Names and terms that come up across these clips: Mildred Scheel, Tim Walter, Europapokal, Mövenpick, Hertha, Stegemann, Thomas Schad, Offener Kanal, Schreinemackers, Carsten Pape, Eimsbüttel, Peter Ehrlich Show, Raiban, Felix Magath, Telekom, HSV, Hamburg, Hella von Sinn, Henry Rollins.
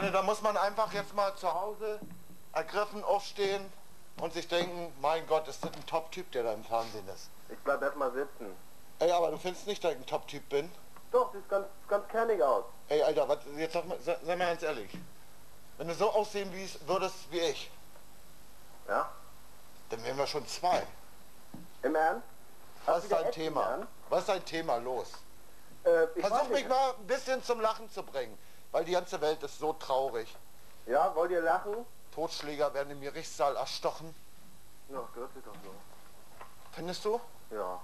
meine, da muss man einfach jetzt mal zu Hause ergriffen aufstehen und sich denken, mein Gott, ist das ein Top-Typ, der da im Fernsehen ist. Ich bleib erstmal sitzen. Ey, aber du findest nicht, dass ich ein Top-Typ bin? Doch, sieht ganz kernig aus. Ey, Alter, was, jetzt sag mal ganz ehrlich. Wenn du so aussehen würdest wie ich, ja, dann wären wir schon zwei. Im Ernst? Was ist dein Thema? Was ist dein Thema los? Versuch mich mal ein bisschen zum Lachen zu bringen, weil die ganze Welt ist so traurig. Ja, wollt ihr lachen? Totschläger werden im Gerichtssaal erstochen. Ja, gehört sich doch so. Findest du? Ja.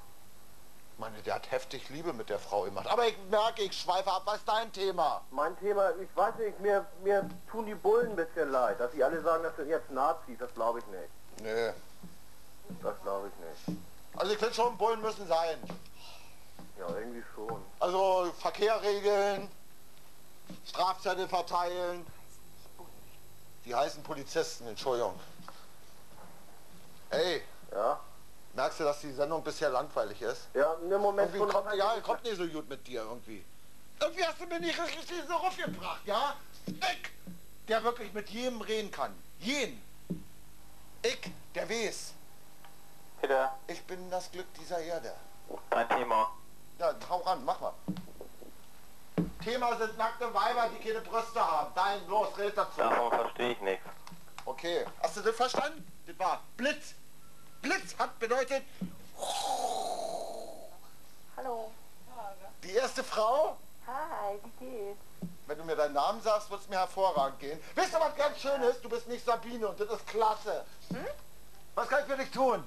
Ich meine, der hat heftig Liebe mit der Frau gemacht. Aber ich merke, ich schweife ab. Was ist dein Thema? Mein Thema, ich weiß nicht, mir tun die Bullen ein bisschen leid. Dass sie alle sagen, das sind jetzt Nazis, das glaube ich nicht. Nee. Das glaube ich nicht. Also ich finde schon, Bullen müssen sein. Ja, irgendwie schon. Also Verkehr regeln, Strafzettel verteilen. Die heißen Polizisten, Entschuldigung. Ey. Ja? Merkst du, dass die Sendung bisher langweilig ist? Ja, im Moment schon. Ja, kommt nicht so gut mit dir irgendwie. Irgendwie hast du mir nicht richtig so raufgebracht, ja? Ich, der wirklich mit jedem reden kann. Jeden. Ich, der weiß. Peter. Ich bin das Glück dieser Erde. Dein Thema. Ja, hau ran, mach mal. Thema sind nackte Weiber, die keine Brüste haben. Dein, los, red dazu. Davon verstehe ich nichts. Okay, hast du das verstanden? Das war Blitz. Blitz hat bedeutet... Hallo. Die erste Frau? Hi, wie geht's? Wenn du mir deinen Namen sagst, wird es mir hervorragend gehen. Wisst ihr, was ganz schön ist? Du bist nicht Sabine und das ist klasse. Hm? Was kann ich für dich tun?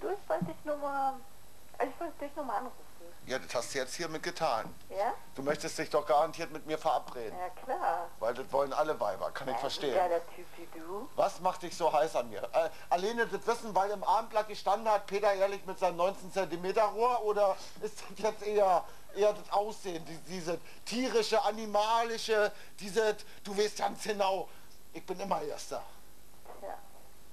Du, ich wollte dich nur mal anrufen. Ja, das hast du jetzt hiermit getan. Ja? Du möchtest dich doch garantiert mit mir verabreden. Ja, klar. Weil das wollen alle Weiber, kann ich verstehen. Ja, der Typ wie du. Was macht dich so heiß an mir? Alleine das Wissen, weil im Abendblatt gestanden hat, Peter Ehrlich mit seinem 19-cm-Rohr? Oder ist das jetzt eher das Aussehen? Diese tierische, animalische, diese... Du weißt ganz genau, ich bin immer Erster. Tja,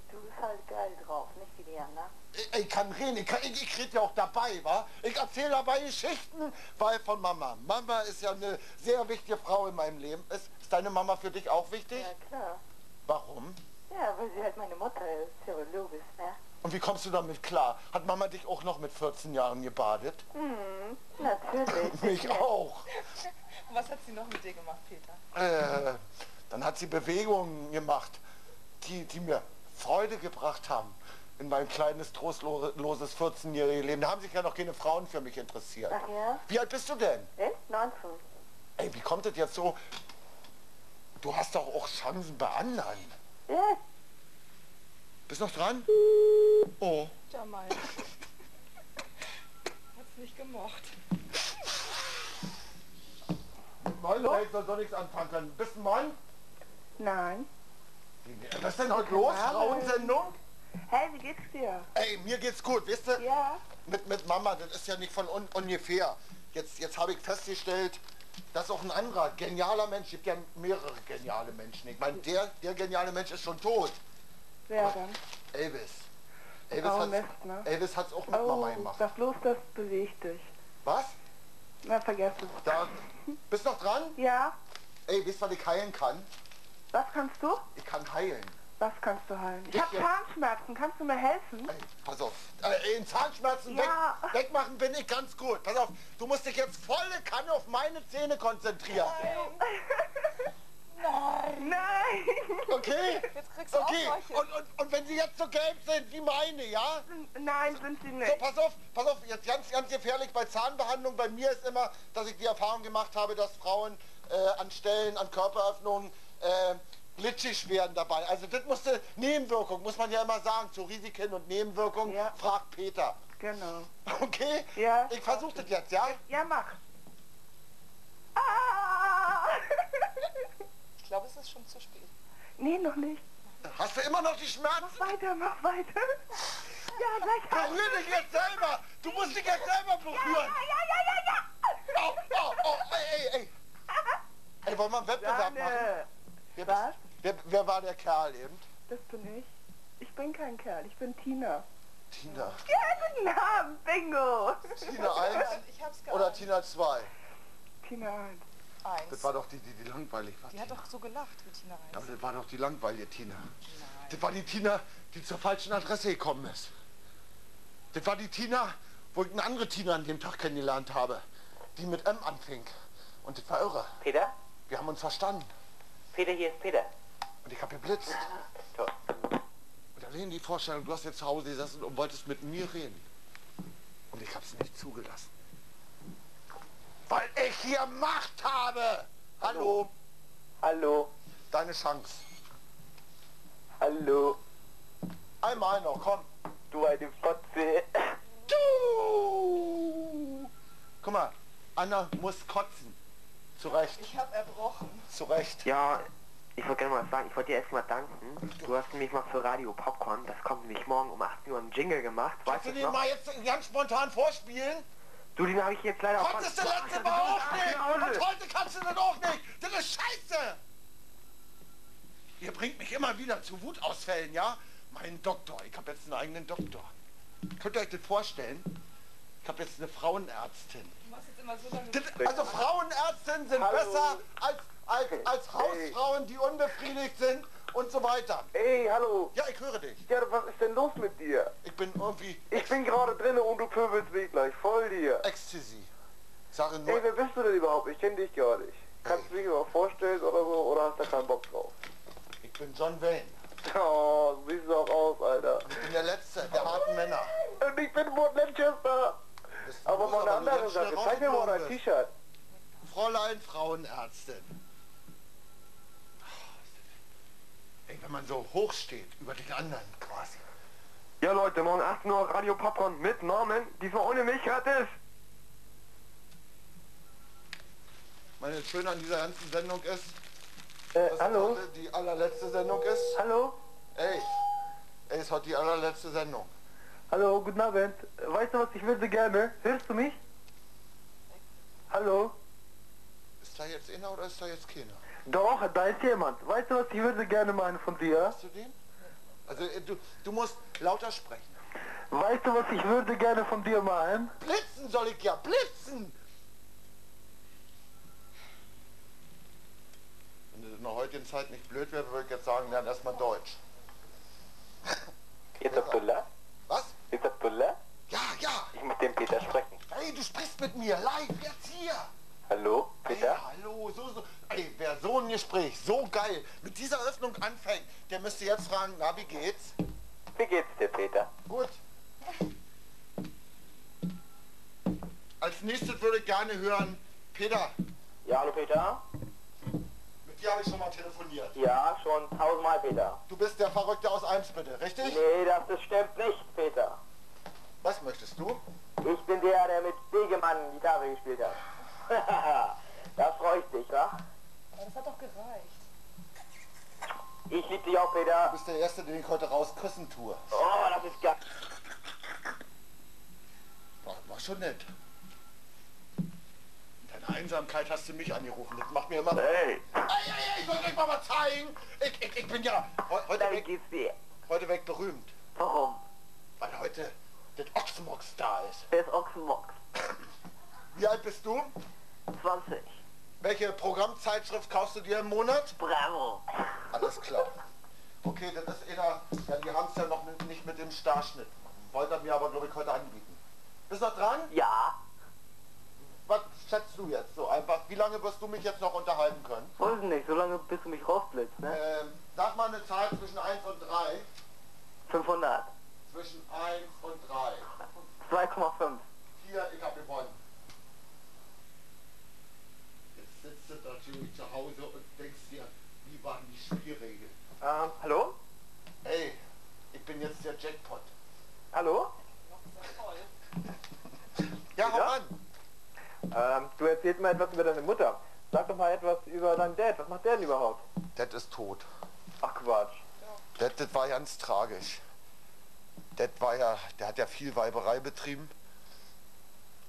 du bist halt geil drauf, nicht wie die anderen. Ich kann reden, ich rede ja auch dabei, wa? Ich erzähle dabei Geschichten, weil von Mama. Mama ist ja eine sehr wichtige Frau in meinem Leben. Ist deine Mama für dich auch wichtig? Ja, klar. Warum? Ja, weil sie halt meine Mutter ist, Theologin, ne? Und wie kommst du damit klar? Hat Mama dich auch noch mit 14 Jahren gebadet? Hm, natürlich. Mich auch. Und was hat sie noch mit dir gemacht, Peter? Dann hat sie Bewegungen gemacht, die mir Freude gebracht haben. In mein kleines, trostloses 14-jährige Leben. Da haben sich ja noch keine Frauen für mich interessiert. Ach ja? Wie alt bist du denn? Ich? 19. Ey, wie kommt das jetzt so? Du hast doch auch Chancen bei anderen. Ja. Bist noch dran? Oh. Jamal. Hat's nicht gemocht. Moin, hey, ich soll doch nichts anfangen können. Bist du ein Mann? Nein. Was ist denn heute los? Frauensendung? Hey, wie geht's dir? Ey, mir geht's gut, wisst ihr? Ja. Mit Mama, das ist ja nicht von ungefähr. Jetzt habe ich festgestellt, dass auch ein anderer genialer Mensch, es gibt ja mehrere geniale Menschen. Ich meine, der geniale Mensch ist schon tot. Wer aber denn? Elvis. Elvis hat's auch mit Mama gemacht. Sag bloß, das bewegt dich. Was? Na, vergiss es. Da, bist noch dran? Ja. Ey, wisst ihr, was ich heilen kann? Was kannst du? Ich kann heilen. Was kannst du heilen? Ich hab Zahnschmerzen, kannst du mir helfen? Ey, pass auf, in Zahnschmerzen ja. wegmachen bin ich ganz gut. Pass auf, du musst dich jetzt volle Kanne auf meine Zähne konzentrieren. Nein! Nein! Okay? Jetzt kriegst du auch solche. Und wenn sie jetzt so gelb sind wie meine, ja? Nein, sind sie nicht. So, pass auf, jetzt ganz gefährlich bei Zahnbehandlung. Bei mir ist immer, dass ich die Erfahrung gemacht habe, dass Frauen an Stellen, an Körperöffnungen... glitschig werden dabei. Also das musste Nebenwirkung, muss man ja immer sagen, zu Risiken und Nebenwirkungen, ja. Fragt Peter. Genau. Okay? Ja. Ich versuche das jetzt, ja? Ja, mach. Ah! Ich glaube, es ist schon zu spät. Nee, noch nicht. Hast du immer noch die Schmerzen? Mach weiter. Ja, gleich. Berühr dich jetzt selber. Du musst dich jetzt selber berühren. Ja. Oh, ey. Ey, wollen wir einen Wettbewerb machen? Wer war der Kerl eben? Das bin ich. Ich bin kein Kerl, ich bin Tina. Tina? Ja, guten Abend, Bingo! Tina 1 oder Tina 2? Tina 1. 1. Das war doch die langweilig war. Die Tina hat doch so gelacht wie Tina Reis. Ja, aber das war doch die langweilige Tina. Nein. Das war die Tina, die zur falschen Adresse gekommen ist. Das war die Tina, wo ich eine andere Tina an dem Tag kennengelernt habe, die mit M anfing. Und das war irre. Peter? Wir haben uns verstanden. Peter, hier ist Peter. Und ich habe geblitzt. Toll. Und allein die Vorstellung, du hast jetzt zu Hause gesessen und wolltest mit mir reden. Und ich habe es nicht zugelassen. Weil ich hier Macht habe. Hallo. Hallo. Deine Chance. Hallo. Einmal noch, komm. Du eine Fotze. Du. Guck mal, Anna muss kotzen. Zu Recht. Ich habe erbrochen. Zu Recht. Ja, ich wollte gerne mal was sagen. Ich wollte dir erstmal danken. Du hast nämlich mal für Radio Popcorn, das kommt nämlich morgen um 18 Uhr ein Jingle gemacht. Kannst du den mal jetzt ganz spontan vorspielen? Du, den habe ich jetzt leider auch. Konntest du letzte Mal auch nicht! Und heute kannst du das auch nicht! Das ist scheiße! Ihr bringt mich immer wieder zu Wutausfällen, ja? Mein Doktor, ich habe jetzt einen eigenen Doktor. Könnt ihr euch das vorstellen? Ich habe jetzt eine Frauenärztin. Du machst jetzt immer so lange das, also Frauenärztinnen sind Hallo. Besser als Hausfrauen, die unbefriedigt sind und so weiter. Ey, hallo. Ja, ich höre dich. Ja, was ist denn los mit dir? Ich bin irgendwie... Ich bin gerade drin und du pöbelst mich gleich voll dir. Ecstasy. Sag nur... Ey, wer bist du denn überhaupt? Ich kenne dich gar nicht. Kannst du dich überhaupt vorstellen oder so? Oder hast du keinen Bock drauf? Ich bin John Wayne. Oh, so siehst du auch aus, Alter. Ich bin der Letzte der harten Männer. Und ich bin Wood Lanchester. Aber mal eine andere Sache. Zeig mir mal dein T-Shirt. Fräulein Frauenärztin. Ey, wenn man so hoch steht, über den anderen quasi. Ja Leute, morgen 18 Uhr Radio Popcorn mit Norman. Diesmal ohne mich hört es. Meine Schöne an dieser ganzen Sendung ist, dass hallo? Die allerletzte Sendung ist. Hallo? Ey, es ist heute die allerletzte Sendung. Hallo, guten Abend. Weißt du was, ich würde gerne. Hörst du mich? Hallo? Ist da jetzt einer oder ist da jetzt keiner? Doch, da ist jemand. Weißt du was, ich würde gerne meinen von dir? Hast du den? Also du musst lauter sprechen. Weißt du was, ich würde gerne von dir meinen? Blitzen soll ich ja, blitzen! Wenn du in der heutigen Zeit nicht blöd wäre, würde ich jetzt sagen, lern erstmal Deutsch. Ist das Abdullah? Was? Ist das Abdullah? Ja, ja! Ich muss den Peter sprechen. Hey, du sprichst mit mir, live, jetzt hier! Hallo, Peter? Hey, hallo, so. Ey, wer so ein Gespräch so geil mit dieser Öffnung anfängt, der müsste jetzt fragen, na, wie geht's? Wie geht's dir, Peter? Gut. Als nächstes würde ich gerne hören, Peter. Ja, hallo, Peter? Mit dir habe ich schon mal telefoniert. Ja, schon 1000-mal, Peter. Du bist der Verrückte aus Eimsbüttel, richtig? Nee, das stimmt nicht, Peter. Was möchtest du? Ich bin der, der mit Stegemann Gitarre gespielt hat. Da freue ich dich, wa? Aber das hat doch gereicht. Ich liebe dich auch, Peter. Du bist der Erste, den ich heute rausküssen tue. Oh, das ist geil. War schon nett. In deiner Einsamkeit hast du mich angerufen. Das macht mir immer... Hey! Ich wollte euch mal zeigen. Ich bin ja... Heute weg berühmt. Warum? Weil heute das Ochsenmox da ist. Wer ist Ochsenmox? Wie alt bist du? 20. Welche Programmzeitschrift kaufst du dir im Monat? Bravo. Alles klar. Okay, das ist einer, ja, die haben es ja noch nicht mit dem Starschnitt. Wollte er mir aber, glaube ich, heute anbieten. Bist du noch dran? Ja. Was schätzt du jetzt so einfach? Wie lange wirst du mich jetzt noch unterhalten können? Weiß nicht, so lange bis du mich rausblitzt, ne? Sag mal eine Zahl zwischen 1 und 3. 500. Zwischen 1 und 3. 2,5. 4, ich hab gewonnen. Sitzt du natürlich zu Hause und denkst dir, wie waren die Spielregeln? Hallo? Ey, ich bin jetzt der Jackpot. Hallo? Ja, hau an! Du erzählst mir etwas über deine Mutter. Sag doch mal etwas über deinen Dad. Was macht der denn überhaupt? Dad ist tot. Ach Quatsch. Ja. Dad war ganz tragisch. Dad war ja, der hat ja viel Weiberei betrieben.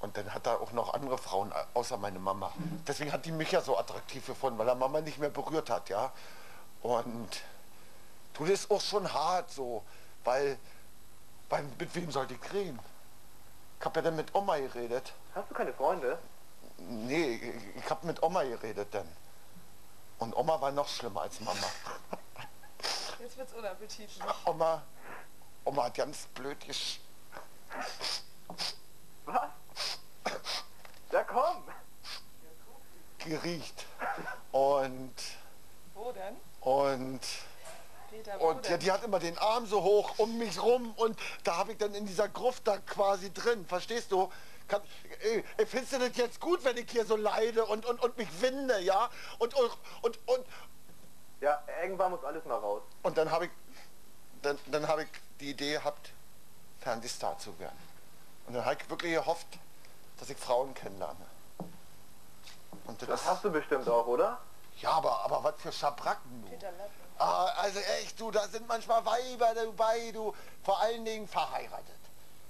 Und dann hat er auch noch andere Frauen, außer meine Mama. Deswegen hat die mich ja so attraktiv gefunden, weil er Mama nicht mehr berührt hat, ja. Und du, das ist auch schon hart so, weil mit wem sollte ich reden? Ich hab ja dann mit Oma geredet. Hast du keine Freunde? Nee, ich habe mit Oma geredet dann. Und Oma war noch schlimmer als Mama. Jetzt wird's unappetitlich. Oma hat ganz blöd gesch... Was? Da komm! Geriecht. Und... Wo denn? Und... Peter, und ja, die hat immer den Arm so hoch um mich rum und da habe ich dann in dieser Gruft da quasi drin, verstehst du? Findest du das jetzt gut, wenn ich hier so leide und mich winde, ja? Und... Ja, irgendwann muss alles mal raus. Und dann habe ich... Dann habe ich die Idee gehabt, Fernsehstar zu werden. Und dann habe ich wirklich gehofft, dass ich Frauen kennenlerne. Und das hast du bestimmt auch, oder? Ja, aber was für Schabracken, du. Peter Lappen. Ah, also echt, du, da sind manchmal Weiber dabei, du. Vor allen Dingen verheiratet.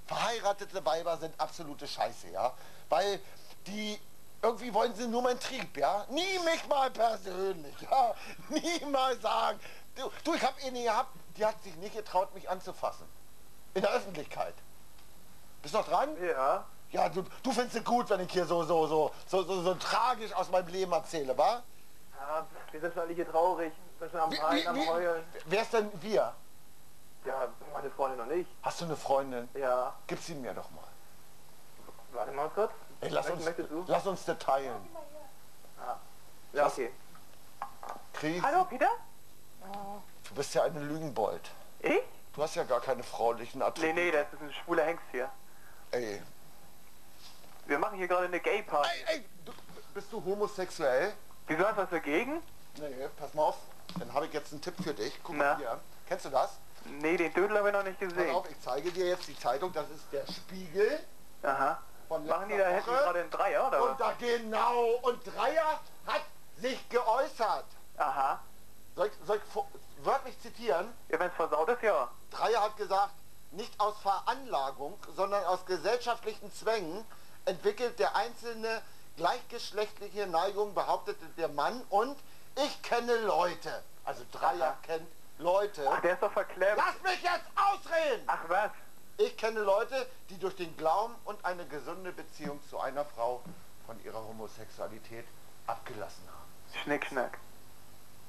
Verheiratete Weiber sind absolute Scheiße, ja. Weil die... Irgendwie wollen sie nur meinen Trieb, ja? Nie mich mal persönlich, ja? Nie mal sagen. Du, ich hab eh nie gehabt, die hat sich nicht getraut, mich anzufassen. In der Öffentlichkeit. Bist du noch dran? Ja. Ja, du findest es gut, wenn ich hier so tragisch aus meinem Leben erzähle, wa? Ja, wir sind alle hier traurig. Wir sind am Weinen, am Heulen. Wer ist denn wir? Ja, meine Freundin und ich. Hast du eine Freundin? Ja. Gib sie mir doch mal. Warte mal kurz. Ey, lass uns teilen. Ah. Ja, okay. Hallo, Peter? Du bist ja eine Lügenbold. Ich? Du hast ja gar keine fraulichen Attribute. Nee, das ist ein schwuler Hengst hier. Ey. Wir machen hier gerade eine Gay-Party. Ey, bist du homosexuell? Wieso, hast du was dagegen? Nee, pass mal auf. Dann habe ich jetzt einen Tipp für dich. Guck mal hier. Kennst du das? Nee, den Dödel haben wir noch nicht gesehen. Pass auf, ich zeige dir jetzt die Zeitung. Das ist der Spiegel. Aha. Machen die da hinten gerade einen Dreier, oder? Und da genau, und Dreier hat sich geäußert. Aha. Soll ich wörtlich zitieren? Ja, wenn es versaut ist, ja. Dreier hat gesagt, nicht aus Veranlagung, sondern aus gesellschaftlichen Zwängen entwickelt der einzelne gleichgeschlechtliche Neigung, behauptete der Mann, und ich kenne Leute. Also Dreier kennt Leute. Ach, der ist doch verklemmt. Lass mich jetzt ausreden! Ach was? Ich kenne Leute, die durch den Glauben und eine gesunde Beziehung zu einer Frau von ihrer Homosexualität abgelassen haben. Schnickschnack.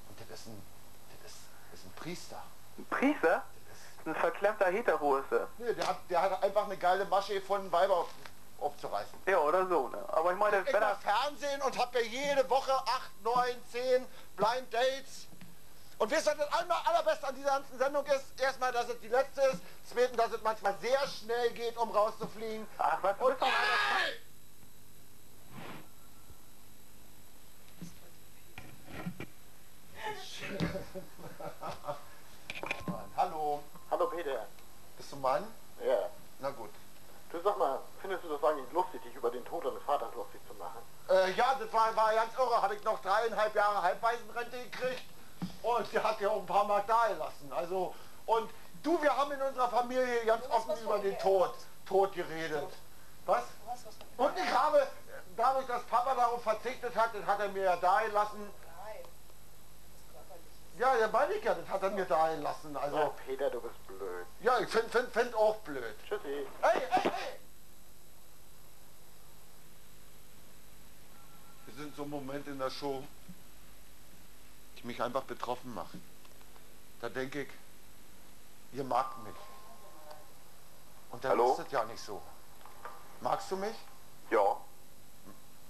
Und das ist ein Priester. Ein Priester? Das ist ein verklemmter Heterose. Nee, der hat einfach eine geile Masche von Weiber aufzureißen. Ja, oder so, ne? Aber ich meine, ich war Fernsehen und hab ja jede Woche 8, 9, 10 Blind Dates. Und wisst ihr, das allerbeste an dieser ganzen Sendung ist, erstmal, dass es die letzte ist, zweitens, dass es manchmal sehr schnell geht, um rauszufliegen. Ach, was? Und Hallo. Hallo, Peter. Bist du Mann? Ja. Na gut. Du, sag mal, findest du das eigentlich lustig, dich über den Tod deines Vaters lustig zu machen? Ja, das war ganz irre. Habe ich noch 3,5 Jahre Halbwaisenrente gekriegt. Und der hat ja auch ein paar Mark da gelassen. Also, und du, wir haben in unserer Familie ganz offen über den Tod geredet. Was? Und ich habe, dadurch, dass Papa darauf verzichtet hat, das hat er mir ja da gelassen. Nein. Ja, ja, meine ich ja, das hat er mir da gelassen. Also, ja, Peter, du bist blöd. Ja, ich find auch blöd. Tschüssi. Hey! Wir sind so im Moment in der Show, mich einfach betroffen machen. Da denke ich, ihr magt mich. Und dann ist das ja nicht so. Magst du mich? Ja.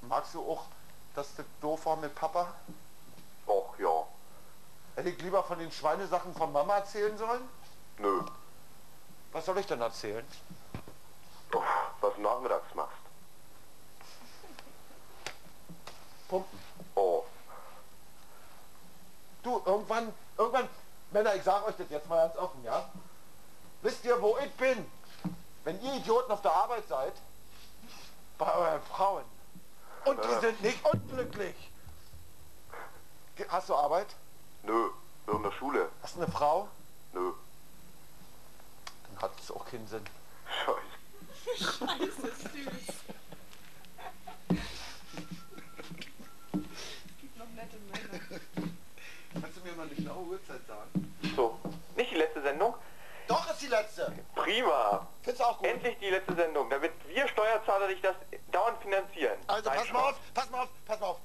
Magst du auch, dass das doof war mit Papa? Och, ja. Hätte ich lieber von den Schweinesachen von Mama erzählen sollen? Nö. Was soll ich denn erzählen? Oh, was du nachmittags machst. Pumpen. Oh. Du, irgendwann, Männer, ich sag euch das jetzt mal ganz offen, ja? Wisst ihr, wo ich bin? Wenn ihr Idioten auf der Arbeit seid, bei euren Frauen. Und die sind nicht unglücklich. Hast du Arbeit? Nö, nur in der Schule. Hast du eine Frau? Nö. Dann hat es auch keinen Sinn. Scheiße. Scheiße, süß. Es gibt noch nette Männer. Kannst du mir mal eine genaue Uhrzeit sagen? So, nicht die letzte Sendung? Doch, ist die letzte! Prima. Find's auch gut. Endlich die letzte Sendung, damit wir Steuerzahler nicht das dauernd finanzieren. Also pass mal auf, pass mal auf, pass mal auf.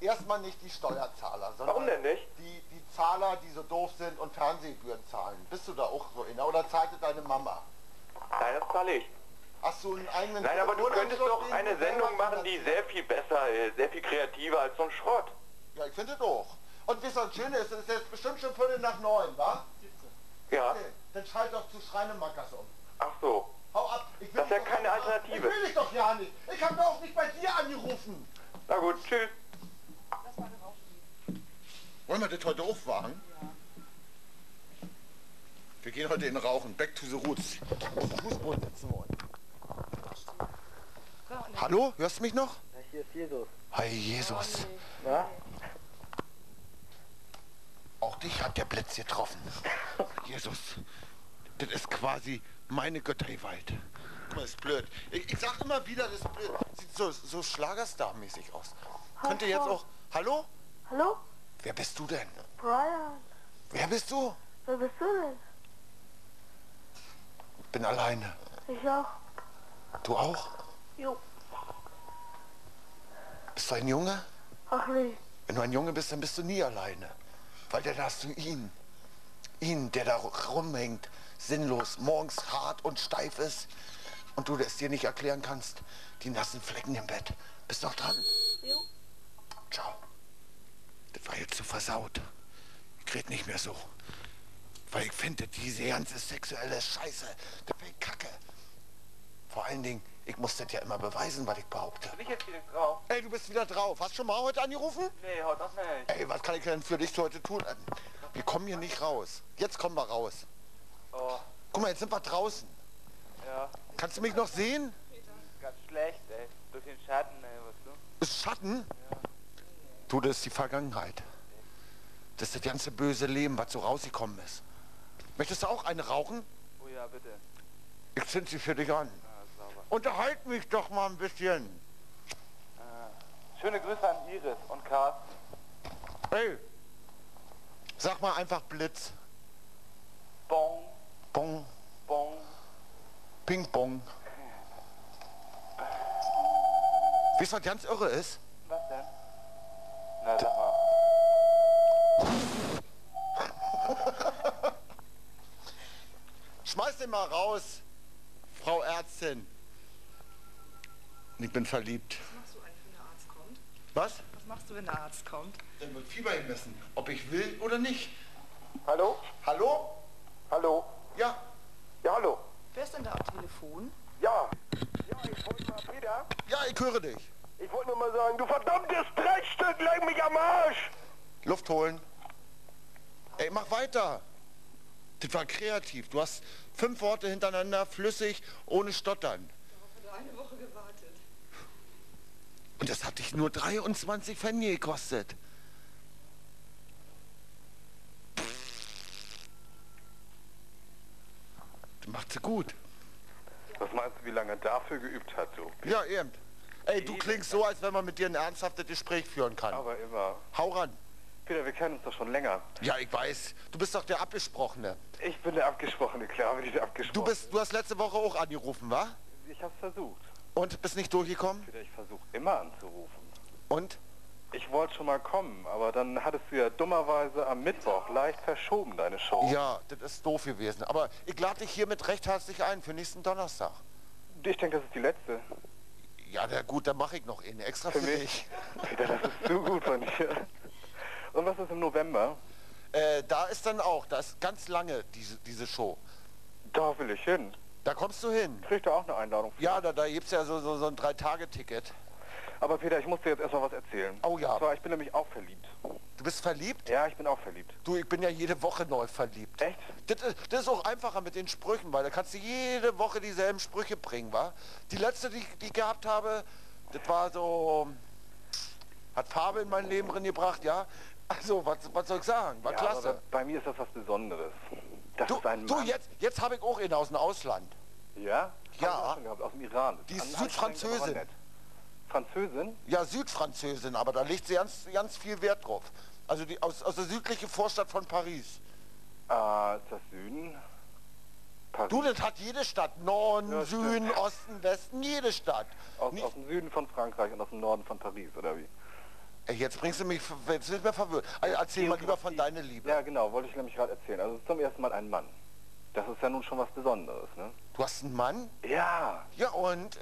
Erstmal nicht die Steuerzahler, sondern warum denn nicht? Die Zahler, die so doof sind und Fernsehgebühren zahlen. Bist du da auch so inner oder zahlte deine Mama? Nein, das zahle ich. Hast du einen eigenen... Nein, aber du könntest doch eine Sendung machen, die sehr viel besser ist, sehr viel kreativer als so ein Schrott. Ja, ich finde doch. Und wie es so schön ist, es ist jetzt bestimmt schon 8:45, wa? 17. Ja. Okay, dann schalt doch zu Schreinemackers um. Ach so. Hau ab. Das ist ja keine Alternative. Ich will dich doch ja nicht. Ich habe doch nicht bei dir angerufen. Na gut, tschüss. Wollen wir das heute aufwachen? Ja. Wir gehen heute in Rauchen. Back to the roots. Auf den Fußboden sitzen wollen. Hallo? Hörst du mich noch? Ja, hier ist Jesus. Hi, Jesus. Na? Auch dich hat der Blitz getroffen. Jesus. Das ist quasi meine Göttergewalt. Guck mal, ist blöd. Ich sag immer wieder, das ist blöd. Sieht so Schlagerstar-mäßig aus. Könnt ihr jetzt auch... Hallo? Hallo? Wer bist du denn? Brian. Wer bist du? Wer bist du denn? Ich bin alleine. Ich auch. Du auch? Jo. Bist du ein Junge? Ach nee. Wenn du ein Junge bist, dann bist du nie alleine. Weil dann hast du ihn. Ihn, der da rumhängt, sinnlos, morgens hart und steif ist und du das dir nicht erklären kannst. Die nassen Flecken im Bett. Bist noch dran? Jo. Ciao. Das war jetzt zu versaut. Ich rede nicht mehr so. Weil ich finde, diese ganze sexuelle Scheiße, das bin Kacke. Vor allen Dingen, ich muss das ja immer beweisen, was ich behaupte. Bin ich jetzt wieder drauf? Ey, du bist wieder drauf. Hast du schon mal heute angerufen? Nee, heute auch nicht. Ey, was kann ich denn für dich heute tun? Wir kommen hier nicht raus. Jetzt kommen wir raus. Oh. Guck mal, jetzt sind wir draußen. Ja. Kannst du mich noch sehen? Ganz schlecht, ey. Durch den Schatten, ey, weißt du? Ist Schatten? Ja. Du, das ist die Vergangenheit. Das ist das ganze böse Leben, was so rausgekommen ist. Möchtest du auch eine rauchen? Oh ja, bitte. Ich zünd sie für dich an. Ah, unterhalt mich doch mal ein bisschen. Schöne Grüße an Iris und Carsten. Hey, sag mal einfach Blitz. Bong. Bong. Bong. Ping Bong. Weißt du, was ganz irre ist? Was denn? Na, sag mal. Schmeiß den mal raus, Frau Ärztin. Ich bin verliebt. Was machst du eigentlich, wenn der Arzt kommt? Was? Was machst du, wenn der Arzt kommt? Dann wird Fieber gemessen, ob ich will oder nicht. Hallo? Hallo? Hallo? Ja. Ja, hallo. Wer ist denn da am Telefon? Ja. Ja, ich wollte mal Peter. Ja, ich höre dich. Ich wollte nur mal sagen, du verdammtes Dreckstück, leg mich am Arsch! Luft holen. Ey, mach weiter. Das war kreativ. Du hast 5 Worte hintereinander, flüssig, ohne Stottern. Darauf hat er eine Woche gewartet. Und das hat dich nur 23 Pfennige gekostet. Das macht sie gut. Was meinst du, wie lange dafür geübt hat, so? Ja, eben. Ey, du klingst so, als wenn man mit dir ein ernsthaftes Gespräch führen kann. Aber immer. Hau ran. Peter, wir kennen uns doch schon länger. Ja, ich weiß. Du bist doch der Abgesprochene. Ich bin der Abgesprochene, klar bin ich der Abgesprochene. Du hast letzte Woche auch angerufen, wa? Ich hab's versucht. Und bist nicht durchgekommen? Peter, ich versuche immer anzurufen. Und? Ich wollte schon mal kommen, aber dann hattest du ja dummerweise am Mittwoch leicht verschoben, deine Show. Ja, das ist doof gewesen. Aber ich lade dich hiermit recht herzlich ein für nächsten Donnerstag. Ich denke, das ist die letzte. Ja, na gut, dann mache ich noch eine extra für dich. Peter, das ist zu gut von dir. Und was ist im November? Da ist dann auch, da ist ganz lange diese Show. Da will ich hin. Da kommst du hin. Kriegst du auch eine Einladung für? Ja, da gibt's ja so ein 3-Tage-Ticket. Aber Peter, ich muss dir jetzt erstmal was erzählen. Oh ja. Und zwar, ich bin nämlich auch verliebt. Du bist verliebt? Ja, ich bin auch verliebt. Du, ich bin ja jede Woche neu verliebt. Echt? Das ist auch einfacher mit den Sprüchen, weil da kannst du jede Woche dieselben Sprüche bringen, wa? Die letzte, die ich gehabt habe, das war so... Hat Farbe in mein Leben drin gebracht, ja? Also, was soll ich sagen? War ja, klasse. Aber bei mir ist das was Besonderes. Das ist ein Mann. Du, jetzt habe ich auch einen aus dem Ausland. Ja? Ja. Aus dem Iran. Die ist Südfranzösin. Französin? Ja, Südfranzösin, aber da legt sie ganz, ganz viel Wert drauf. Also aus der südlichen Vorstadt von Paris. Ah, ist das Süden? Paris. Du, das hat jede Stadt. Norden, ja, Süden, stimmt. Osten, Westen, jede Stadt. Aus dem Süden von Frankreich und aus dem Norden von Paris, oder wie? Ey, jetzt bringst du mich, jetzt sind wir verwirrt. Also, erzähl mal lieber von deiner Liebe. Ja, genau, wollte ich nämlich gerade erzählen. Also zum ersten Mal ein Mann. Das ist ja nun schon was Besonderes, ne? Du hast einen Mann? Ja. Ja, und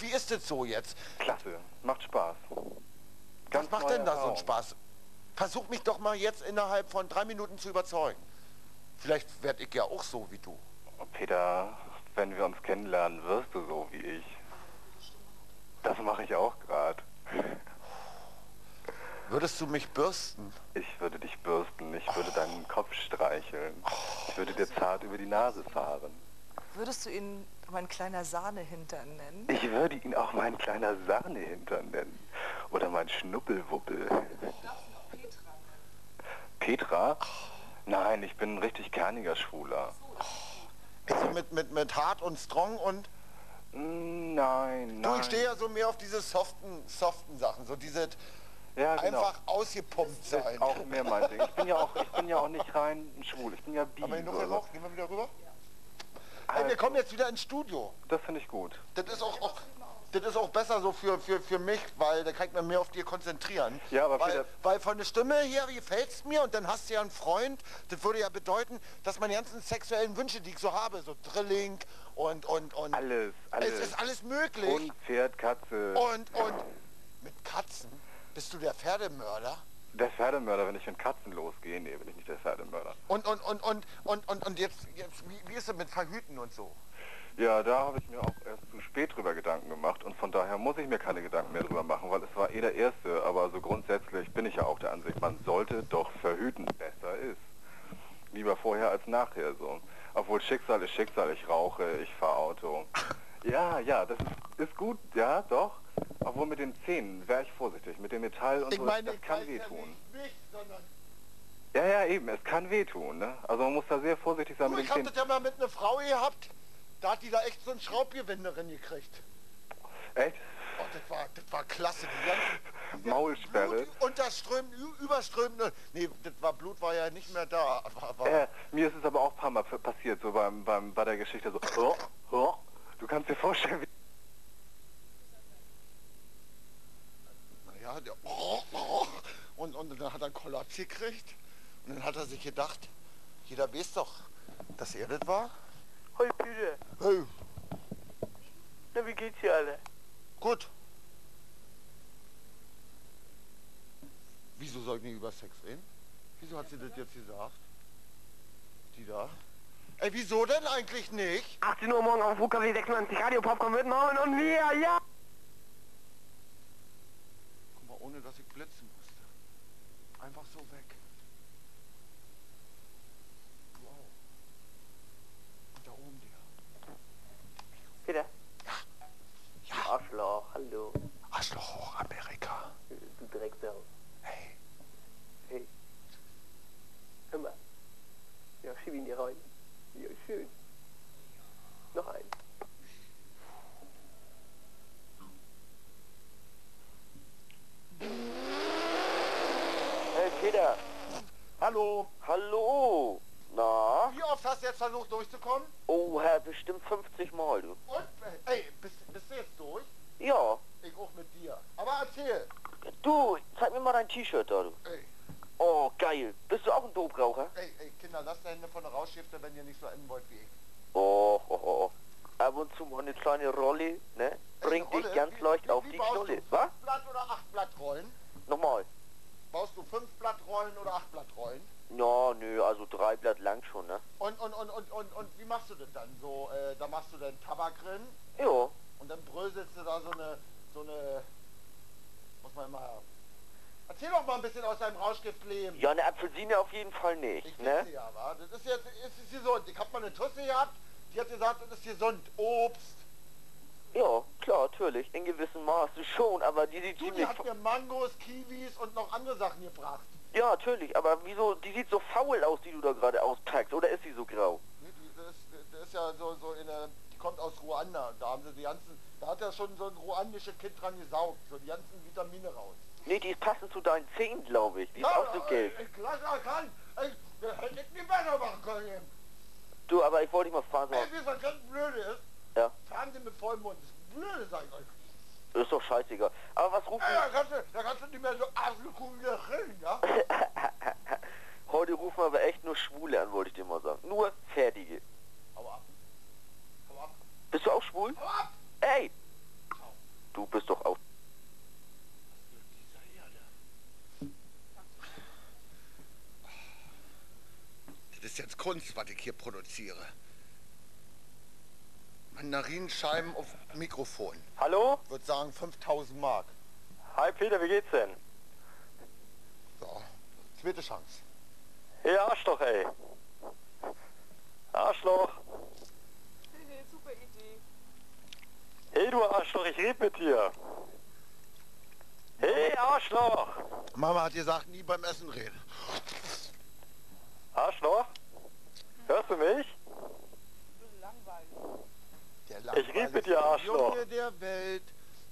wie ist das so jetzt? Klasse, macht Spaß. Ganz was macht denn da so einen Spaß? Versuch mich doch mal jetzt innerhalb von 3 Minuten zu überzeugen. Vielleicht werde ich ja auch so wie du. Peter, wenn wir uns kennenlernen, wirst du so wie ich. Das mache ich auch gerade. Würdest du mich bürsten? Ich würde dich bürsten. Ich würde deinen Kopf streicheln. Ich würde dir zart über die Nase fahren. Würdest du ihn mein kleiner Sahnehintern nennen? Ich würde ihn auch mein kleiner Sahnehintern nennen. Oder mein Schnuppelwuppel. Du darfst ihn auch Petra nennen. Petra? Nein, ich bin ein richtig kerniger Schwuler. Also mit hart und strong und... Nein, nein. Du, ich stehe ja so mehr auf diese soften Sachen. So diese... Ja, genau. Einfach ausgepumpt sein. Das ist auch mehr mein Ding. Ich bin ja auch nicht rein schwul. Ich bin ja bi. Aber gehen wir wieder rüber? Ja. Hey, wir kommen jetzt wieder ins Studio. Das finde ich gut. Das ist auch besser so für mich, weil da kann ich mir mehr auf dir konzentrieren. Ja, aber weil von der Stimme her gefällt es mir und dann hast du ja einen Freund. Das würde ja bedeuten, dass meine ganzen sexuellen Wünsche, die ich so habe, so Drilling und alles. Es ist alles möglich. Und Pferd, Katze. Und mit Katzen? Bist du der Pferdemörder? Der Pferdemörder, wenn ich mit Katzen losgehe? Nee, bin ich nicht der Pferdemörder. Und jetzt wie ist es mit Verhüten und so? Ja, da habe ich mir auch erst zu spät drüber Gedanken gemacht und von daher muss ich mir keine Gedanken mehr drüber machen, weil es war eh der Erste, aber so grundsätzlich bin ich ja auch der Ansicht, man sollte doch verhüten, besser ist. Lieber vorher als nachher so. Obwohl Schicksal ist Schicksal, ich rauche, ich fahre Auto. Ja, das ist gut, ja, doch. Obwohl mit den Zähnen wäre ich vorsichtig, mit dem Metall und so, das kann wehtun. Ja, eben, es kann wehtun, ne? Also man muss da sehr vorsichtig sein mit den Zähnen. Ich hab das ja mal mit einer Frau gehabt, da hat die da echt so einen Schraubgewinde drin gekriegt. Echt? Oh, das war klasse. Die Maulsperre. Überströmende. Nee, das war Blut war ja nicht mehr da. Mir ist es aber auch ein paar Mal passiert, so bei der Geschichte so. Oh, du kannst dir vorstellen, wie... Ja, der und dann hat er einen Kollaps gekriegt und dann hat er sich gedacht, jeder weiß doch, dass er das war. Hoi Peter. Hey. Na, wie geht's dir alle? Gut. Wieso soll ich nicht über Sex reden? Wieso hat sie das jetzt gesagt? Die da? Ey, wieso denn eigentlich nicht? 18 Uhr morgen auf UKW 96 Radio Popcorn mit Norman und wir, ja! Ohne dass ich blitzen musste. Einfach so weg. Wow. Und da oben der. Peter? Ja. Ja. Arschloch, hallo. Arschloch hoch, Amerika. Du Drecksau. Hey. Hey. Hör mal. Ja, schieb ihn dir rein. Ja, schön. Noch ein. Hey Peter. Hallo. Hallo. Na? Wie oft hast du jetzt versucht durchzukommen? Oh Herr, bestimmt 50 Mal, du. Und? Ey, bist du jetzt durch? Ja. Ich auch mit dir. Aber erzähl. Du, zeig mir mal dein T-Shirt da, du. Ey. Oh, geil. Bist du auch ein Dopraucher? Ey, Kinder, lasst die Hände von der Rauschschifte, wenn ihr nicht so enden wollt wie ich. Oh. Ab und zu mal eine kleine Rolle, ne? Bringt dich ganz leicht auf die Knolle. Was? 5 Blatt oder 8 Blatt Rollen? Nochmal. Baust du 5 Blatt Rollen oder 8 Blatt Rollen? No, nö, also 3 Blatt lang schon, ne? Und wie machst du das dann? So, da machst du dann Tabak drin? Jo. Und dann bröselst du da so eine... Muss man mal... Erzähl doch mal ein bisschen aus deinem Rauschgiftleben. Ja, eine Apfelsine auf jeden Fall nicht, ich ne? Ja, wa? Das ist jetzt... Ist gesund. Ich hab mal eine Tusse gehabt, die hat gesagt, das ist gesund. Obst. Ja, klar, natürlich, in gewissem Maße schon, aber die sieht ziemlich... Die hat mir Mangos, Kiwis und noch andere Sachen gebracht. Ja, natürlich, aber wieso, die sieht so faul aus, die du da gerade auspackst, oder ist sie so grau? Nee, das ist ja so die kommt aus Ruanda und da haben sie die ganzen, da hat ja schon so ein ruandisches Kind dran gesaugt, so die ganzen Vitamine raus. Nee, die ist passend zu deinen Zähnen, glaube ich, die ist auch so gelb. Klasse, kann ich hätte nicht weitermachen können. Du, aber ich wollte dich mal fragen. Ey, was ganz Blödes ist, ja. Fragen Sie mit vollem Mund. Das ist blöde, sag ich euch. Das ist doch scheißegal. Aber was rufen... Ja, da kannst du nicht mehr so arschlochkugeln reden, ja? Heute rufen wir aber echt nur Schwule an, wollte ich dir mal sagen. Nur Fertige. Hau ab. Hau ab. Bist du auch schwul? Hau ab! Ey! Hau. Du bist doch auch... Das ist jetzt Kunst, was ich hier produziere. Mandarinscheiben auf Mikrofon. Hallo? Ich würde sagen 5000 Mark. Hi Peter, wie geht's denn? So, zweite Chance. Hey Arschloch, ey. Arschloch. Hey, super Idee. Hey du Arschloch, ich red mit dir. Hey Arschloch. Mama hat gesagt, nie beim Essen reden. Arschloch? Hörst du mich? Ich rede mit dir, Arschloch. Junge der Welt.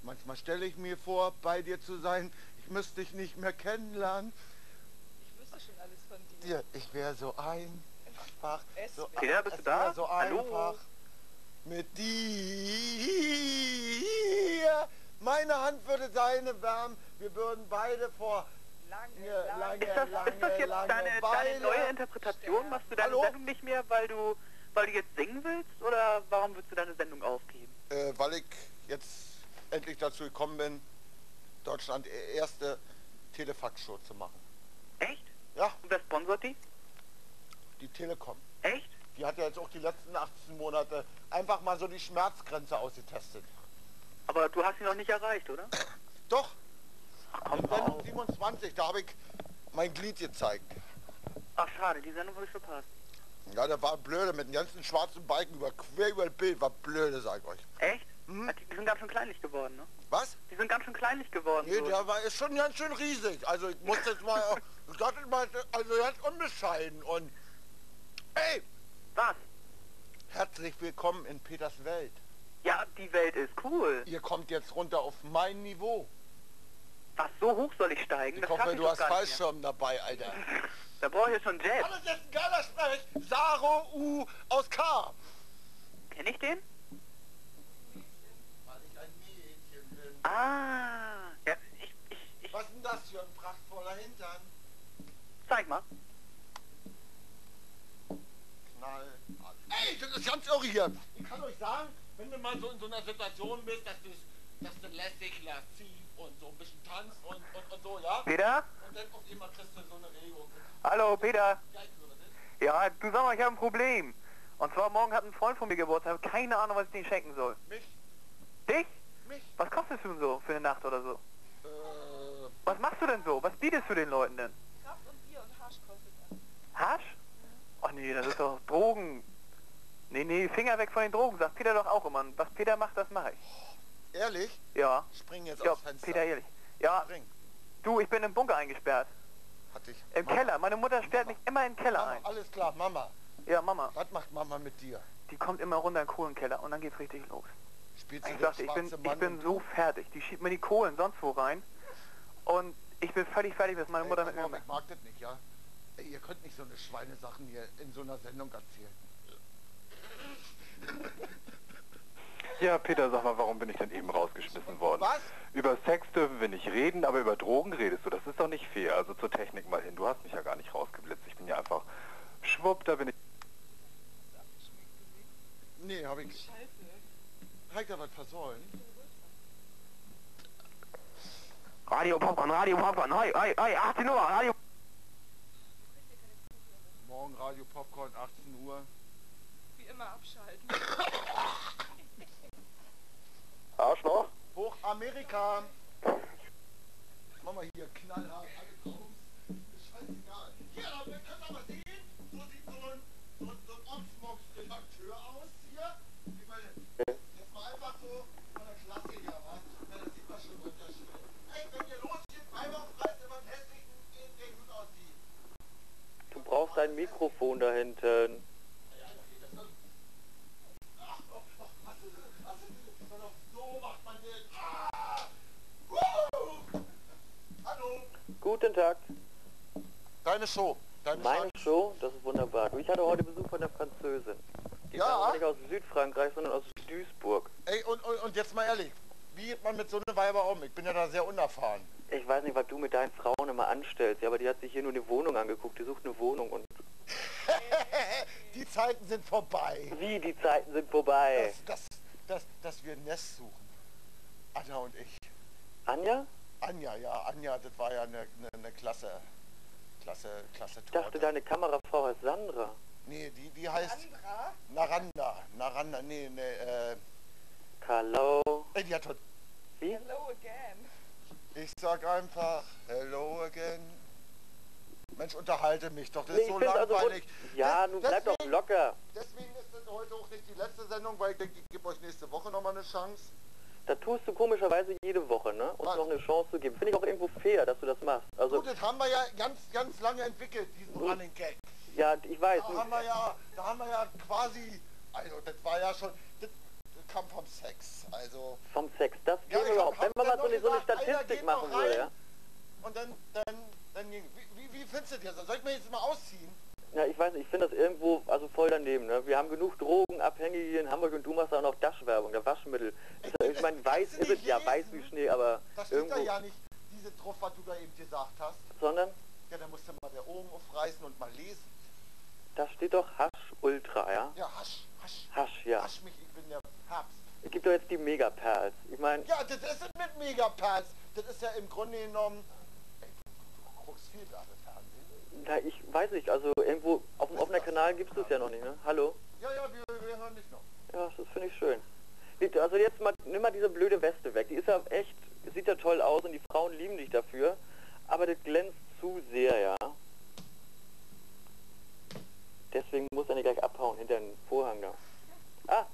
Manchmal stelle ich mir vor, bei dir zu sein. Ich müsste dich nicht mehr kennenlernen. Ich wüsste schon alles von dir. Ja, ich wäre so einfach. So Peter, bist du da? So hallo. Einfach. Mit dir. Meine Hand würde seine wärmen. Wir würden beide vor... Ist das jetzt deine neue Interpretation? Machst du deine Sendung nicht mehr, weil du jetzt singen willst? Oder warum willst du deine Sendung aufgeben? Weil ich jetzt endlich dazu gekommen bin, Deutschland erste Telefax-Show zu machen. Echt? Ja. Und wer sponsert die? Die Telekom. Echt? Die hat ja jetzt auch die letzten 18 Monate einfach mal so die Schmerzgrenze ausgetestet. Aber du hast sie noch nicht erreicht, oder? Doch. In Sendung 27, da habe ich mein Glied gezeigt. Ach schade, die Sendung habe ich verpasst. Ja, das war blöde, mit den ganzen schwarzen Balken quer über das Bild, war blöde, sag ich euch. Echt? Hm? Die sind ganz schön kleinlich geworden, ne? Was? Die sind ganz schön kleinlich geworden. Nee, so. Der war ist schon ganz schön riesig. Also ich muss jetzt mal, also ganz unbescheiden und... Ey! Was? Herzlich willkommen in Peters Welt. Ja, die Welt ist cool. Ihr kommt jetzt runter auf mein Niveau. Ach, so hoch soll ich steigen? Ich hoffe, du hast Fallschirm dabei, Alter. Da brauche ich jetzt schon Jet. Das ist jetzt ein geiler Sprech. Saro U aus K. Kenn ich den? Weil ich ein Mädchen bin. Ah. Ja, ich... Was ist denn das für ein prachtvoller Hintern? Zeig mal. Knall. Ey, das ist ganz irre hier. Ich kann euch sagen, wenn du mal so in so einer Situation bist, dass du lässig lässt ziehen und so ein bisschen tanzt und so, ja? Peter? Und dann auf immer kriegst du so eine Regung. Hallo, Peter. Ja, du, sag mal, ich habe ein Problem. Und zwar morgen hat ein Freund von mir Geburtstag, ich habe keine Ahnung, was ich denen schenken soll. Mich? Dich? Mich? Was kostest du denn so für eine Nacht oder so? Was machst du denn so? Was bietest du den Leuten denn? Kraft und Bier und Hasch kostet das. Hasch? Mhm. Ach nee, das ist doch Drogen. Nee, Finger weg von den Drogen, sagt Peter doch auch immer. Was Peter macht, das mache ich. Ehrlich? Ja. Spring jetzt aufs Fenster. Peter Ehrlich. Ja. Spring. Du, ich bin im Bunker eingesperrt. Hatte ich. Im Keller. Meine Mutter sperrt mich immer im Keller ein. Alles klar, Mama. Ja, Mama. Was macht Mama mit dir? Die kommt immer runter in den Kohlenkeller und dann geht's richtig los. Spielst du das schwarze Mann? Ich bin so fertig. Die schiebt mir die Kohlen sonst wo rein. Und ich bin völlig fertig, was meine Mutter mit mir macht. Ich mag das nicht, ja? Ey, ihr könnt nicht so eine Schweinesachen hier in so einer Sendung erzählen. Ja, Peter, sag mal, warum bin ich denn eben rausgeschmissen worden? Was? Über Sex dürfen wir nicht reden, aber über Drogen redest du. Das ist doch nicht fair. Also zur Technik mal hin. Du hast mich ja gar nicht rausgeblitzt. Ich bin ja einfach schwupp, da bin ich... Nee, hab ich... Scheiße. Hab ich da was versäumt? Radio Popcorn, hi, 18 Uhr, Radio... Morgen Radio Popcorn, 18 Uhr. Wie immer abschalten. Arschloch? Hoch Amerika! Mach mal hier knallhart angekommen. Ist scheißegal. Hier, wir können aber sehen, so sieht so ein Oxmox-Redakteur aus hier. Jetzt mal einfach so von der Klasse her, was? Ja, das sieht man schon Unterschiede. Ey, wenn ihr losgeht, einmal frei ist immer ein hässlichen, der gut aussieht. Du brauchst ein Mikrofon da hinten. Guten Tag. Deine Show. Meine Show? Das ist wunderbar. Ich hatte heute Besuch von der Französin. Die kamen nicht aus Südfrankreich, sondern aus Duisburg. Ey, und jetzt mal ehrlich, wie geht man mit so einer Weiber um? Ich bin ja da sehr unerfahren. Ich weiß nicht, was du mit deinen Frauen immer anstellst, ja, aber die hat sich hier nur eine Wohnung angeguckt, die sucht eine Wohnung und... Die Zeiten sind vorbei. Wie, die Zeiten sind vorbei? Dass wir ein Nest suchen. Anja und ich. Anja? Anja, ja, Anja, das war ja eine klasse Torte. Ich dachte, deine Kamerafrau heißt Sandra. Nee, die heißt... Sandra? Naranda, nee, Hello. Ey, die hat heute... Wie? Hello again. Ich sag einfach, hello again. Mensch, unterhalte mich doch, das ist so langweilig. Also, ja, nun bleib doch locker. Deswegen ist das heute auch nicht die letzte Sendung, weil ich denke, ich gebe euch nächste Woche nochmal eine Chance. Da tust du komischerweise jede Woche, ne? Uns noch eine Chance zu geben. Finde ich auch irgendwo fair, dass du das machst. Also gut, das haben wir ja ganz, ganz lange entwickelt, diesen Running Gag. Ja, ich weiß. Da haben wir ja quasi, also das war ja schon, das kam vom Sex, also... Vom Sex, das ging überhaupt. Wenn man mal so eine Statistik machen würde, ja? Und dann wie findest du das? Soll ich mir jetzt mal ausziehen? Ja, ich weiß nicht, ich finde das irgendwo, also voll daneben, ne? Wir haben genug Drogenabhängige hier in Hamburg und du machst auch noch Daschwerbung, der Waschmittel. Ich meine, weiß ist es ja, weiß wie Schnee, aber das steht irgendwo da ja nicht, diese Truff, was du da eben gesagt hast. Sondern? Ja, da musst du mal der Ohren aufreißen und mal lesen. Da steht doch Hasch Ultra, ja? Ja, Hasch, ja. Hasch mich, ich bin der Herbst. Es gibt doch jetzt die Megaperls, ich meine... Ja, das ist es mit Megaperls. Das ist ja im Grunde genommen... Ey, du guckst viel gerade Fernsehen. Na, ich weiß nicht, also irgendwo auf dem offenen Kanal gibt es das ja noch nicht, ne? Hallo? Ja, ja, wir hören dich noch. Ja, das finde ich schön. Also jetzt mal, nimm mal diese blöde Weste weg. Die ist ja echt, sieht ja toll aus und die Frauen lieben dich dafür. Aber das glänzt zu sehr, ja. Deswegen muss er nicht gleich abhauen hinter den Vorhang da. Ah!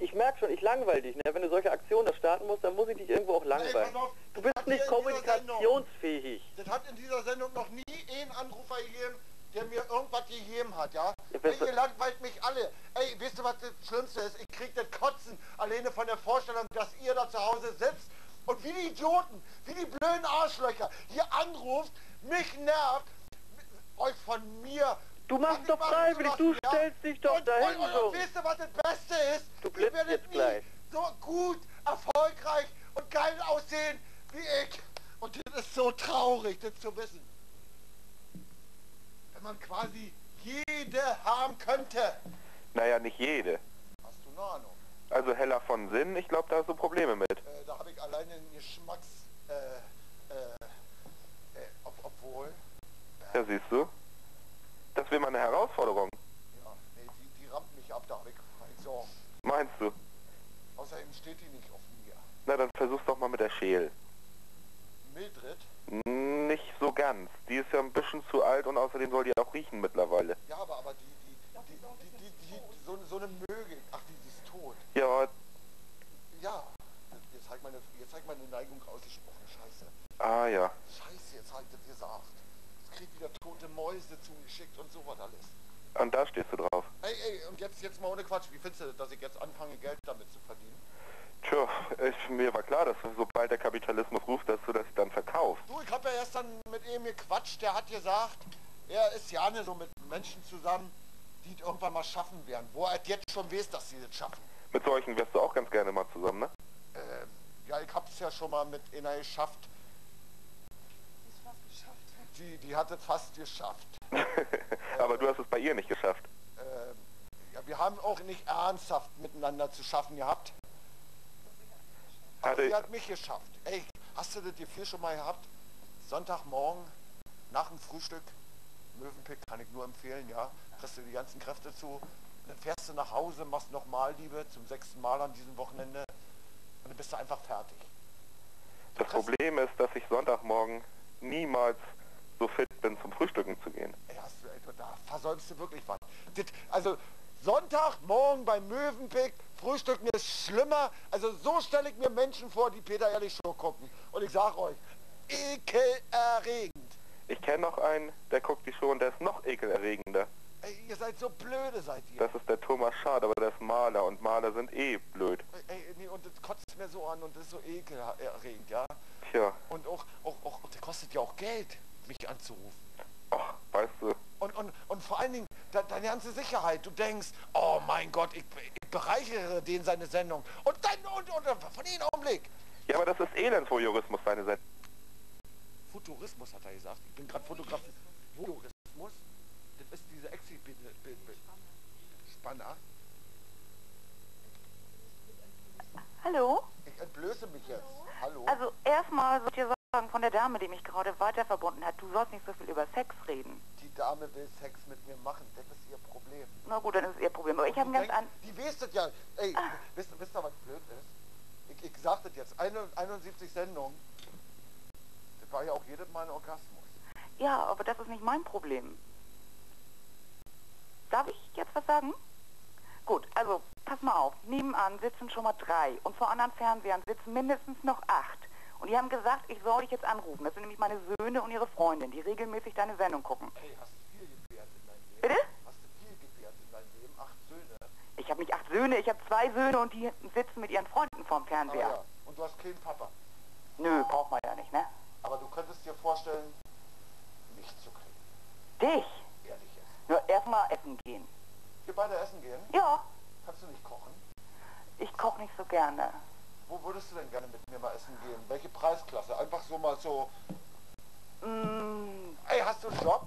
Ich merke schon, ich langweile dich, ne? Wenn du solche Aktionen da starten musst, dann muss ich dich irgendwo auch langweilen. Hey, du bist nicht kommunikationsfähig. Das hat in dieser Sendung noch nie einen Anrufer gegeben, der mir irgendwas gegeben hat, ja? Ihr langweilt mich alle. Ey, weißt du, was das Schlimmste ist? Ich krieg das Kotzen alleine von der Vorstellung, dass ihr da zu Hause sitzt und wie die Idioten, wie die blöden Arschlöcher hier anruft, mich nervt, euch von mir... Du machst doch freiwillig, du stellst dich doch dahin. Und weißt du, was das Beste ist? Du blitzt jetzt gleich. So gut, erfolgreich und geil aussehen wie ich. Und das ist so traurig, das zu wissen. Wenn man quasi jede haben könnte. Naja, nicht jede. Hast du eine Ahnung? Also Hella von Sinn, ich glaube, da hast du Probleme mit. Da habe ich alleine einen Geschmacks... obwohl... Ja, siehst du. Das wäre mal eine Herausforderung. Ja, nee, die rammt mich ab, da habe ich keine Sorgen. Meinst du? Außerdem steht die nicht auf mir. Na, dann versuch's doch mal mit der Scheel. Mildred? Nicht so ganz. Die ist ja ein bisschen zu alt und außerdem soll die auch riechen mittlerweile. Ja, aber die so eine Möge. Ach, die ist tot. Ja. Ja. Jetzt halt meine Neigung ausgesprochen. Scheiße. Ah, ja. Scheiße, jetzt halt das gesagt. Kriegt wieder tote Mäuse zugeschickt und so was alles. Und da stehst du drauf. Ey, und jetzt mal ohne Quatsch, wie findest du das, dass ich jetzt anfange, Geld damit zu verdienen? Tja, mir war klar, dass sobald der Kapitalismus ruft, dass du das dann verkaufst. Du, ich hab ja erst dann mit ihm gequatscht, der hat gesagt, er ist ja nicht so mit Menschen zusammen, die es irgendwann mal schaffen werden, wo er jetzt schon weiß, dass sie das schaffen. Mit solchen wärst du auch ganz gerne mal zusammen, ne? Ja, ich hab's ja schon mal mit einer geschafft. Die hat es fast geschafft. Aber du hast es bei ihr nicht geschafft. Ja, wir haben auch nicht ernsthaft miteinander zu schaffen gehabt. Aber sie hat mich geschafft. Ey, hast du das Gefühl schon mal gehabt? Sonntagmorgen, nach dem Frühstück, Mövenpick kann ich nur empfehlen, ja. Kriegst du die ganzen Kräfte zu. Dann fährst du nach Hause, machst nochmal Liebe, zum 6. Mal an diesem Wochenende. Und dann bist du einfach fertig. Das Problem ist, dass ich Sonntagmorgen niemals so fit bin, zum Frühstücken zu gehen. Ey, da versäumst du wirklich was. Also Sonntagmorgen bei Mövenpick, Frühstücken ist schlimmer. Also so stelle ich mir Menschen vor, die Peter Ehrlich Show gucken. Und ich sage euch, ekelerregend. Ich kenne noch einen, der guckt die Show und der ist noch ekelerregender. Ey, ihr seid so blöde, seid ihr. Das ist der Thomas Schad, aber der ist Maler und Maler sind eh blöd. Ey, nee, und das kotzt mir so an und das ist so ekelerregend, ja. Tja. Und auch, das kostet ja auch Geld, mich anzurufen. Ach, weißt du, und vor allen Dingen deine ganze Sicherheit. Du denkst, oh mein Gott, ich bereichere den seine Sendung. Und dann, von jedem Augenblick. Ja, aber das ist Elendsvoyeurismus, seine Sendung. Futurismus hat er gesagt. Ich bin gerade fotografiert. Voyeurismus? Das ist diese Exit-Spanner. Hallo? Ich entblöße mich jetzt. Hallo? Also erstmal soll ich dir sagen, von der Dame, die mich gerade weiter verbunden hat, du sollst nicht so viel über Sex reden. Die Dame will Sex mit mir machen, das ist ihr Problem. Na gut, dann ist es ihr Problem, aber ich habe ganz an... Die weißt das ja, ey, wisst ihr, was blöd ist? Ich sag das jetzt, 71 Sendungen, das war ja auch jedes Mal ein Orgasmus. Ja, aber das ist nicht mein Problem. Darf ich jetzt was sagen? Gut, also, pass mal auf, nebenan sitzen schon mal 3 und vor anderen Fernsehern sitzen mindestens noch 8. Und die haben gesagt, ich soll dich jetzt anrufen. Das sind nämlich meine Söhne und ihre Freundin, die regelmäßig deine Sendung gucken. Hey, hast du viel gebärt in deinem Leben? Bitte? Hast du viel gebärt in deinem Leben? 8 Söhne? Ich habe nicht 8 Söhne, ich habe 2 Söhne und die sitzen mit ihren Freunden vorm Fernseher. Ah, ja. Und du hast keinen Papa? Nö, braucht man ja nicht, ne? Aber du könntest dir vorstellen, mich zu kriegen. Dich? Ehrlich jetzt. Nur erstmal essen gehen. Wir beide essen gehen? Ja. Kannst du nicht kochen? Ich koche nicht so gerne. Wo würdest du denn gerne mit mir mal essen gehen? Welche Preisklasse? Einfach so mal so... Ey, hast du einen Job?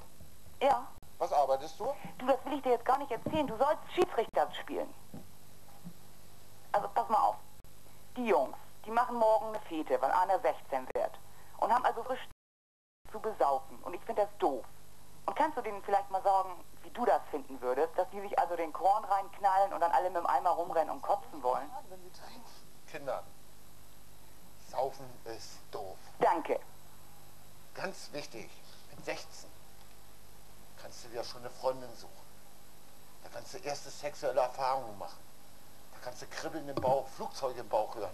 Ja. Was arbeitest du? Du, das will ich dir jetzt gar nicht erzählen. Du sollst Schiedsrichter spielen. Also pass mal auf. Die Jungs, die machen morgen eine Fete, weil einer 16 wird. Und haben also frisch zu besaufen. Und ich finde das doof. Und kannst du denen vielleicht mal sagen, wie du das finden würdest, dass die sich also den Korn reinknallen und dann alle mit dem Eimer rumrennen und kotzen wollen? Kinder, saufen ist doof. Danke. Ganz wichtig, mit 16 kannst du dir schon eine Freundin suchen. Da kannst du erste sexuelle Erfahrungen machen. Da kannst du kribbeln im Bauch, Flugzeuge im Bauch hören.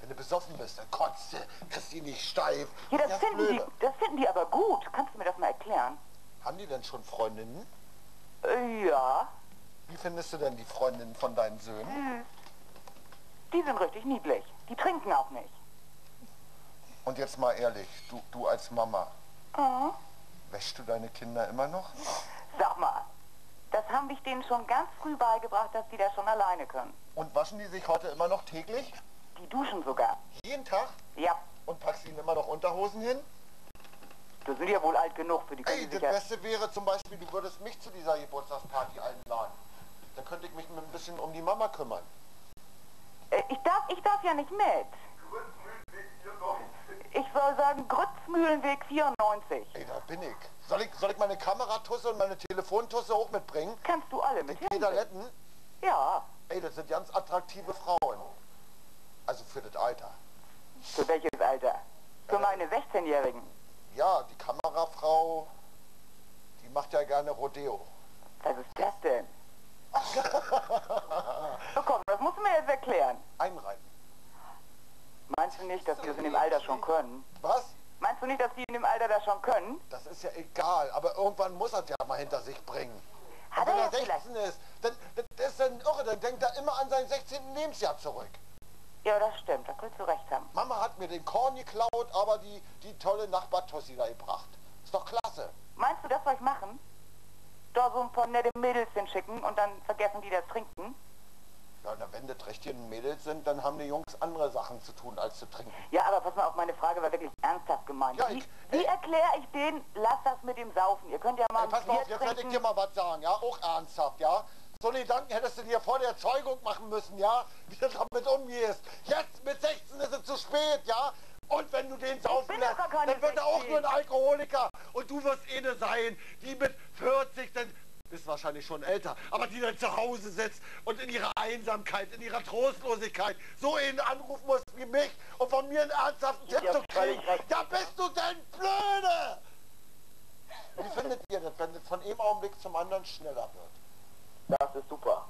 Wenn du besoffen bist, dann kotzt du, kriegst die nicht steif. Ja, das finden die aber gut. Kannst du mir das mal erklären? Haben die denn schon Freundinnen? Ja. Wie findest du denn die Freundinnen von deinen Söhnen? Die sind richtig niedlich. Die trinken auch nicht. Und jetzt mal ehrlich, du als Mama. Wäschst du deine Kinder immer noch? Sag mal, das haben wir denen schon ganz früh beigebracht, dass die das schon alleine können. Und waschen die sich heute immer noch täglich? Die duschen sogar. Jeden Tag? Ja. Und packst ihnen immer noch Unterhosen hin? Du sind ja wohl alt genug für die Kinder. Ey, das Beste wäre zum Beispiel, du würdest mich zu dieser Geburtstagsparty einladen. Dann könnte ich mich ein bisschen um die Mama kümmern. Ich darf ja nicht mit. Grützmühlenweg 94. Ich soll sagen, Grützmühlenweg 94. Ey, da bin ich. Soll ich meine Kameratusse und meine Telefontusse hoch mitbringen? Kannst du alle mit? Die Pedaletten? Ja. Ey, das sind ganz attraktive Frauen. Also für das Alter. Für welches Alter? Für meine 16-Jährigen. Ja, die Kamerafrau, die macht ja gerne Rodeo. Was ist das denn? So komm, das musst du mir jetzt erklären. Einreiten. Meinst du nicht, dass die das in dem Alter schon können? Was? Meinst du nicht, dass die in dem Alter das schon können? Das ist ja egal, aber irgendwann muss er es ja mal hinter sich bringen. Hat er ja vielleicht. Wenn er 16 ist, dann ist er ein Irre, dann denkt er immer an sein 16. Lebensjahr zurück. Ja, das stimmt, da könntest du recht haben. Mama hat mir den Korn geklaut, aber die tolle Nachbartussi da gebracht. Ist doch klasse. Meinst du, das soll ich machen? Da so ein paar nette Mädels hinschicken und dann vergessen die das Trinken? Ja, na, wenn das richtigen Mädels sind, dann haben die Jungs andere Sachen zu tun, als zu trinken. Ja, aber pass mal auf, meine Frage war wirklich ernsthaft gemeint. Ja, wie erkläre ich denen, lass das mit dem Saufen? Ihr könnt ja mal ein Bier trinken. Pass mal auf, jetzt werde ich dir mal was sagen, ja? Auch ernsthaft, ja? So einen Gedanken hättest du dir vor der Zeugung machen müssen, ja? Wie du damit umgehst. Jetzt mit 16 ist es zu spät, ja? Und wenn du den saufen lässt, dann wird er auch nur ein Alkoholiker. Und du wirst eine sein, die mit 40, dann bist wahrscheinlich schon älter, aber die dann zu Hause sitzt und in ihrer Einsamkeit, in ihrer Trostlosigkeit so einen anrufen muss wie mich und von mir einen ernsthaften Tipp zu kriegen. Da bist du denn blöde! Wie findet ihr das, wenn es von einem Augenblick zum anderen schneller wird? Das ist super.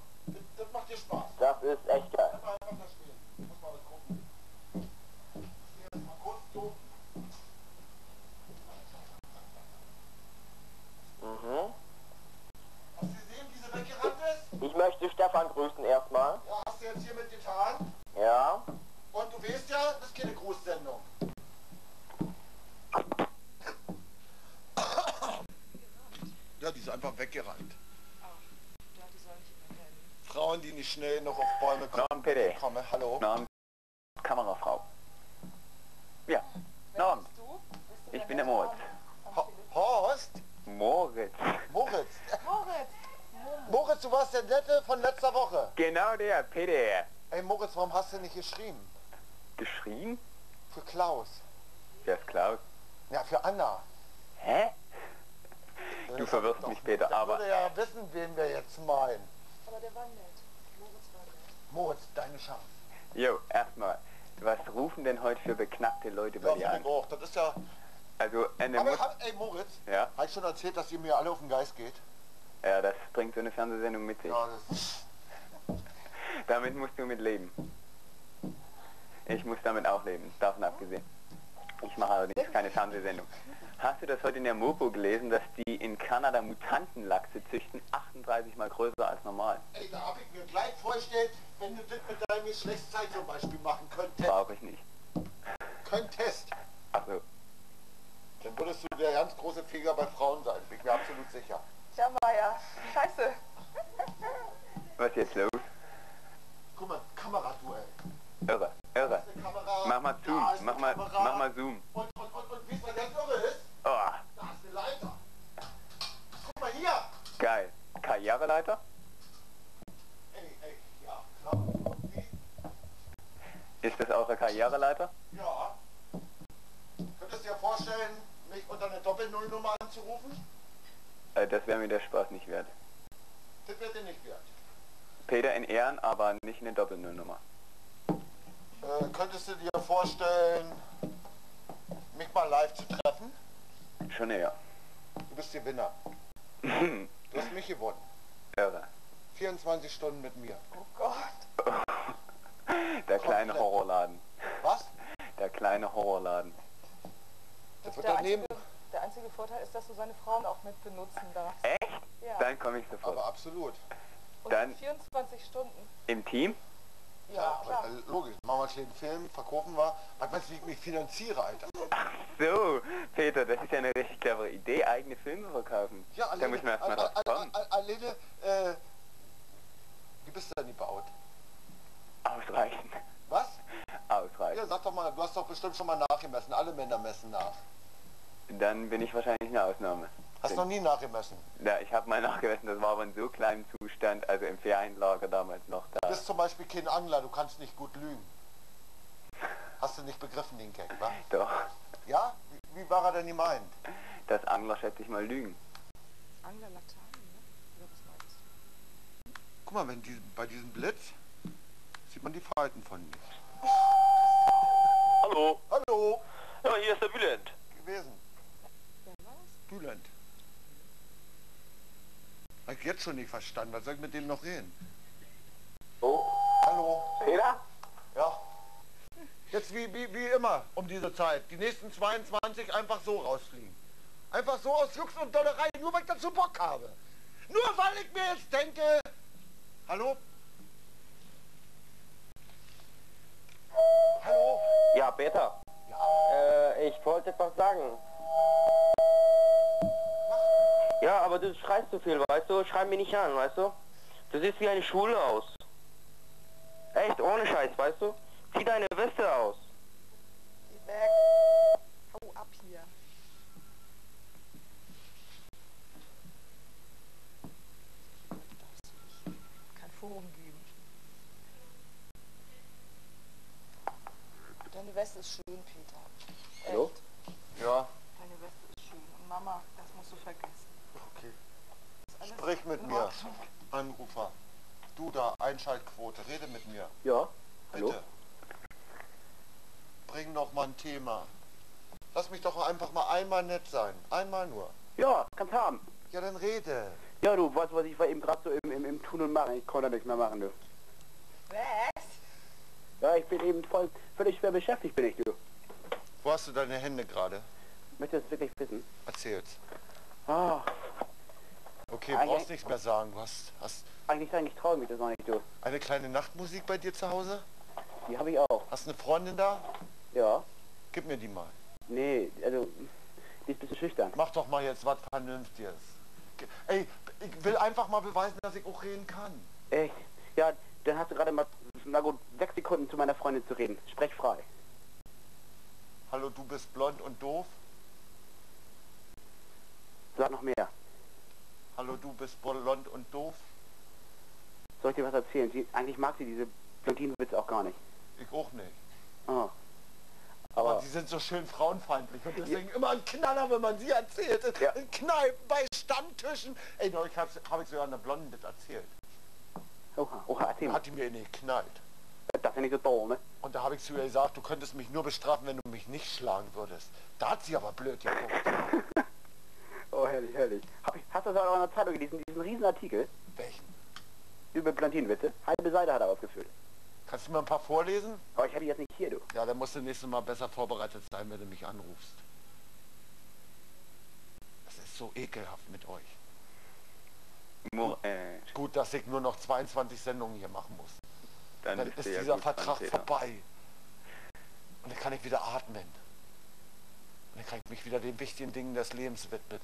Das macht dir Spaß. Das ist echt geil. Lass mal einfach das spielen. Ich muss mal was gucken. Ich gehe jetzt mal kurz zu. Hast du gesehen, wie sie weggerannt ist? Ich möchte Stefan grüßen erstmal. Ja, hast du jetzt hiermit getan? Ja. Und du weißt ja, das ist keine Grußsendung. Ja, die ist einfach wie schnell noch auf Bäume komme. Hallo. Norm, Kamerafrau. Ja, Norm. Ich bin der Moritz. Horst? Moritz. Moritz. Moritz. Moritz, du warst der Nette von letzter Woche. Genau der, Peter. Ey Moritz, warum hast du nicht geschrieben? Geschrieben? Für Klaus. Wer ist Klaus? Ja, für Anna. Hä? Du verwirrst mich, Peter, aber... Ich würde ja wissen, wen wir jetzt meinen. Aber der war nett. Moritz war nett. Moritz, deine Chance. Jo, erstmal, was rufen denn heute für beknackte Leute bei dir an? Das ist ja... Also, ey Moritz, ja? Hab ich schon erzählt, dass ihr mir alle auf den Geist geht? Ja, das bringt so eine Fernsehsendung mit sich. Ja, das damit musst du mit leben. Ich muss damit auch leben, davon abgesehen. Ich mache allerdings keine Fernsehsendung. Hast du das heute in der Mopo gelesen, dass die in Kanada Mutantenlachse züchten, 38 mal größer als normal? Ey, da habe ich mir gleich vorgestellt, wenn du das mit deinem Geschlechtszeit zum Beispiel machen könntest. Brauche ich nicht. Könntest. Also. Dann würdest du der ganz große Feger bei Frauen sein, bin ich mir absolut sicher. Ja, Maja. Scheiße. Was ist jetzt los? Guck mal, Kameraduell. Irre, irre. Mach mal Zoom, mach mal Zoom. Und wie es dann ganz irre ist, oh. Da ist eine Leiter. Guck mal hier. Geil. Karriereleiter? Ey, ja, klar. Ist das eure Karriereleiter? Ja. Könntest du dir vorstellen, mich unter eine Doppel-Null-Nummer anzurufen? Das wäre mir der Spaß nicht wert. Das wäre dir nicht wert. Peter in Ehren, aber nicht eine Doppelnullnummer. Könntest du dir vorstellen, mich mal live zu treffen? Schon eher. Du bist Gewinner. Du hast mich gewonnen. Irre. 24 Stunden mit mir. Oh Gott. Der kleine komplett. Horrorladen. Was? Der kleine Horrorladen. Das wird daneben... Der einzige Vorteil ist, dass du seine Frauen auch mit benutzen darfst. Echt? Ja. Dann komme ich sofort. Aber absolut. Und dann 24 Stunden. Im Team? Ja, klar. Aber logisch. Machen wir einen kleinen Film, verkaufen wir. Weißt du, wie ich mich finanziere, Alter? Ach so, Peter, das ist ja eine richtig clevere Idee, eigene Filme verkaufen. Ja, alleine. Da müssen wir erstmal drauf kommen. Alleine, wie bist du denn gebaut? Ausreichend. Was? Ausreichend. Ja, sag doch mal, du hast doch bestimmt schon mal nachgemessen. Alle Männer messen nach. Dann bin ich wahrscheinlich eine Ausnahme. Hast du noch nie nachgemessen? Ja, ich habe mal nachgemessen, das war aber in so kleinem Zustand, also im Ferienlager damals noch da. Du bist zum Beispiel kein Angler, du kannst nicht gut lügen. Hast du nicht begriffen, den Gag, wa? Doch. Ja? Wie war er denn gemeint? Das Angler schätze ich mal lügen. Angler Latein, ne? Oder was meinst du? Guck mal, wenn bei diesem Blitz sieht man die Falten von mir. Hallo. Hallo. Ja, hier ist der Bülent. Gewesen. Bülent. Hab ich jetzt schon nicht verstanden. Was soll ich mit dem noch reden? Oh. Hallo. Peter? Ja. Jetzt wie immer um diese Zeit. Die nächsten 22 einfach so rausfliegen. Einfach so aus Jux und Dollerei, nur weil ich dazu Bock habe. Nur weil ich mir jetzt denke... Hallo? Hallo? Ja, Peter. Ja. Ich wollte etwas sagen. Ja, aber du schreist zu viel, weißt du? Schrei mich nicht an, weißt du? Du siehst wie eine Schwule aus. Echt, ohne Scheiß, weißt du? Zieh deine Weste aus. Geh weg. Hau ab hier. Kein Forum geben. Deine Weste ist schön, Peter. Echt? Hallo? Ja. Deine Weste ist schön. Und Mama, das musst du vergessen. Okay. Sprich mit mir, Anrufer. Du da, Einschaltquote, rede mit mir. Ja, hallo? Bitte. Bring noch mal ein Thema. Lass mich doch einfach mal einmal nett sein. Einmal nur. Ja, kannst haben. Ja, dann rede. Ja, du, weißt du was, ich war eben gerade so im Tun und Machen. Ich konnte nichts mehr machen, du. Was? Ja, ich bin eben völlig schwer beschäftigt, bin ich, du. Wo hast du deine Hände gerade? Möchtest du es wirklich wissen? Erzähl's. Ah. Okay, eigentlich, brauchst nichts mehr sagen, du hast... Eigentlich traurig mich das noch nicht, du. Eine kleine Nachtmusik bei dir zu Hause? Die habe ich auch. Hast du eine Freundin da? Ja. Gib mir die mal. Nee, also, die ist ein bisschen schüchtern. Mach doch mal jetzt was Vernünftiges. Ey, ich will einfach mal beweisen, dass ich auch reden kann. Echt? Ja, dann hast du gerade mal, na gut, 6 Sekunden zu meiner Freundin zu reden. Sprech frei. Hallo, du bist blond und doof? Sag noch mehr. Hallo, du bist blond und doof? Soll ich dir was erzählen? Eigentlich mag sie diese Blondinenwitze auch gar nicht. Ich auch nicht. Oh. Aber sie sind so schön frauenfeindlich und deswegen immer ein Knaller, wenn man sie erzählt. Ja. In Kneipen, bei Stammtischen. Ey, neulich hab ich sogar einer Blonden das erzählt. Oha, oha, erzähl mal. Hat die mir in die geknallt. Das ist ja nicht so toll, ne? Und da habe ich zu ihr gesagt, du könntest mich nur bestrafen, wenn du mich nicht schlagen würdest. Da hat sie aber blöd geguckt. Oh, herrlich, herrlich. Hast du das auch in der Zeitung gelesen, diesen riesen Artikel? Welchen? Über Blondinenwitze. Halbe Seite hat er ausgefüllt. Kannst du mir ein paar vorlesen? Aber ich habe die jetzt nicht hier, du. Ja, dann musst du nächstes Mal besser vorbereitet sein, wenn du mich anrufst. Das ist so ekelhaft mit euch. Gut, dass ich nur noch 22 Sendungen hier machen muss. Dann ist dieser Vertrag vorbei. Und dann kann ich wieder atmen. Und dann kann ich mich wieder den wichtigen Dingen des Lebens widmen.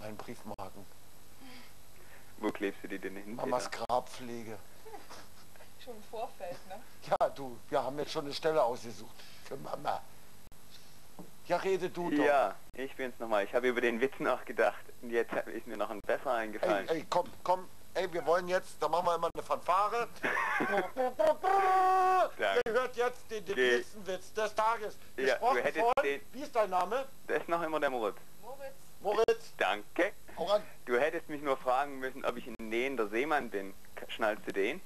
Meinen Briefmarken. Wo klebst du die denn hin? Mamas Grabpflege. Schon im Vorfeld, ne? Ja, du, wir haben jetzt schon eine Stelle ausgesucht für Mama. Ja, rede du doch. Ja, ich bin's nochmal. Ich habe über den Witz nachgedacht. Und jetzt ist mir noch ein besser eingefallen. Ey, komm, komm. Ey, wir wollen jetzt, da machen wir immer eine Fanfare. Ihr hört jetzt den nächsten Witz des Tages. Ja, du hättest von, wie ist dein Name? Das ist noch immer der Moritz. Moritz. Danke. Du hättest mich nur fragen müssen, ob ich ein nähender Seemann bin. Schnallst du den?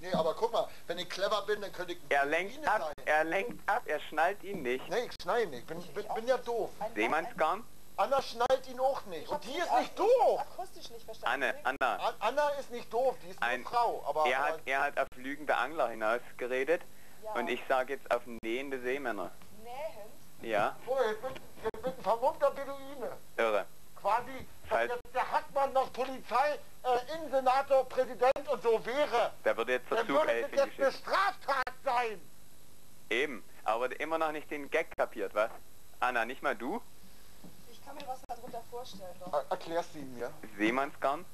Nee, aber guck mal, wenn ich clever bin, dann könnte ich... Er lenkt ab, er schnallt ihn nicht. Nee, ich schnall ihn nicht, bin ja doof. Seemannsgarn? Anna schnallt ihn auch nicht. Und die ist nicht doof. Akustisch nicht verstanden. Anna ist nicht doof, die ist eine Frau. Aber er hat auf lügende Angler hinaus geredet. Ja. Und ich sage jetzt auf nähende Seemänner. Nähend? Ja. Oh, ich bin ein vermummter Beduine. Irre. Quasi, dass jetzt der Hackmann noch Polizei, Innensenator, Präsident und so wäre. Da würde jetzt Verzug helfen. Das würde jetzt eine Straftat sein. Eben, aber immer noch nicht den Gag kapiert, was? Anna, nicht mal du? Ich kann mir was darunter vorstellen, doch. Erklärst du ihm mir? Seemannsgarn?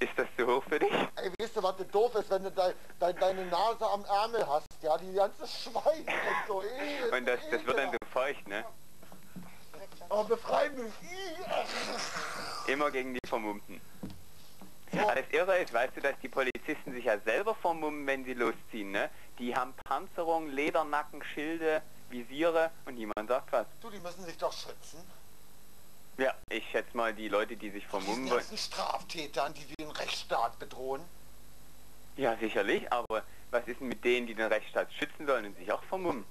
Ist das zu hoch für dich? Ey, weißt du, was das doof ist, wenn du deine Nase am Ärmel hast? Ja, die ganze Schweiß und so. Und das wird dann so feucht, ne? Oh, befreie mich! Immer gegen die Vermummten. So. Aber das Irre ist, weißt du, dass die Polizisten sich ja selber vermummen, wenn sie losziehen, ne? Die haben Panzerung, Ledernacken, Schilde, Visiere und niemand sagt was. Du, die müssen sich doch schützen. Ja, ich schätze mal, die Leute, die sich vermummen wollen... Das sind Straftäter, die den Rechtsstaat bedrohen. Ja, sicherlich, aber was ist denn mit denen, die den Rechtsstaat schützen sollen und sich auch vermummen?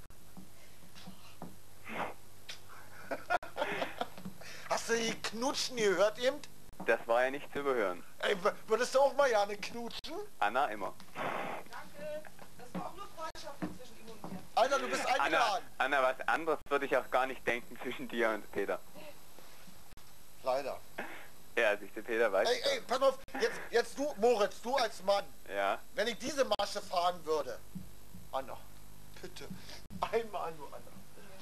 Hast du die Knutschen gehört eben? Das war ja nicht zu überhören. Ey, würdest du auch mal gerne knutschen? Anna, immer. Danke. Das war auch nur Freundschaft zwischen ihm und mir. Alter, du bist eingeladen. Anna, was anderes würde ich auch gar nicht denken zwischen dir und Peter. Leider. Ja, sich der Peter weiß. Ey, pass auf. Jetzt du, Moritz, du als Mann. Ja. Wenn ich diese Masche fahren würde. Anna, bitte. Einmal nur, Anna.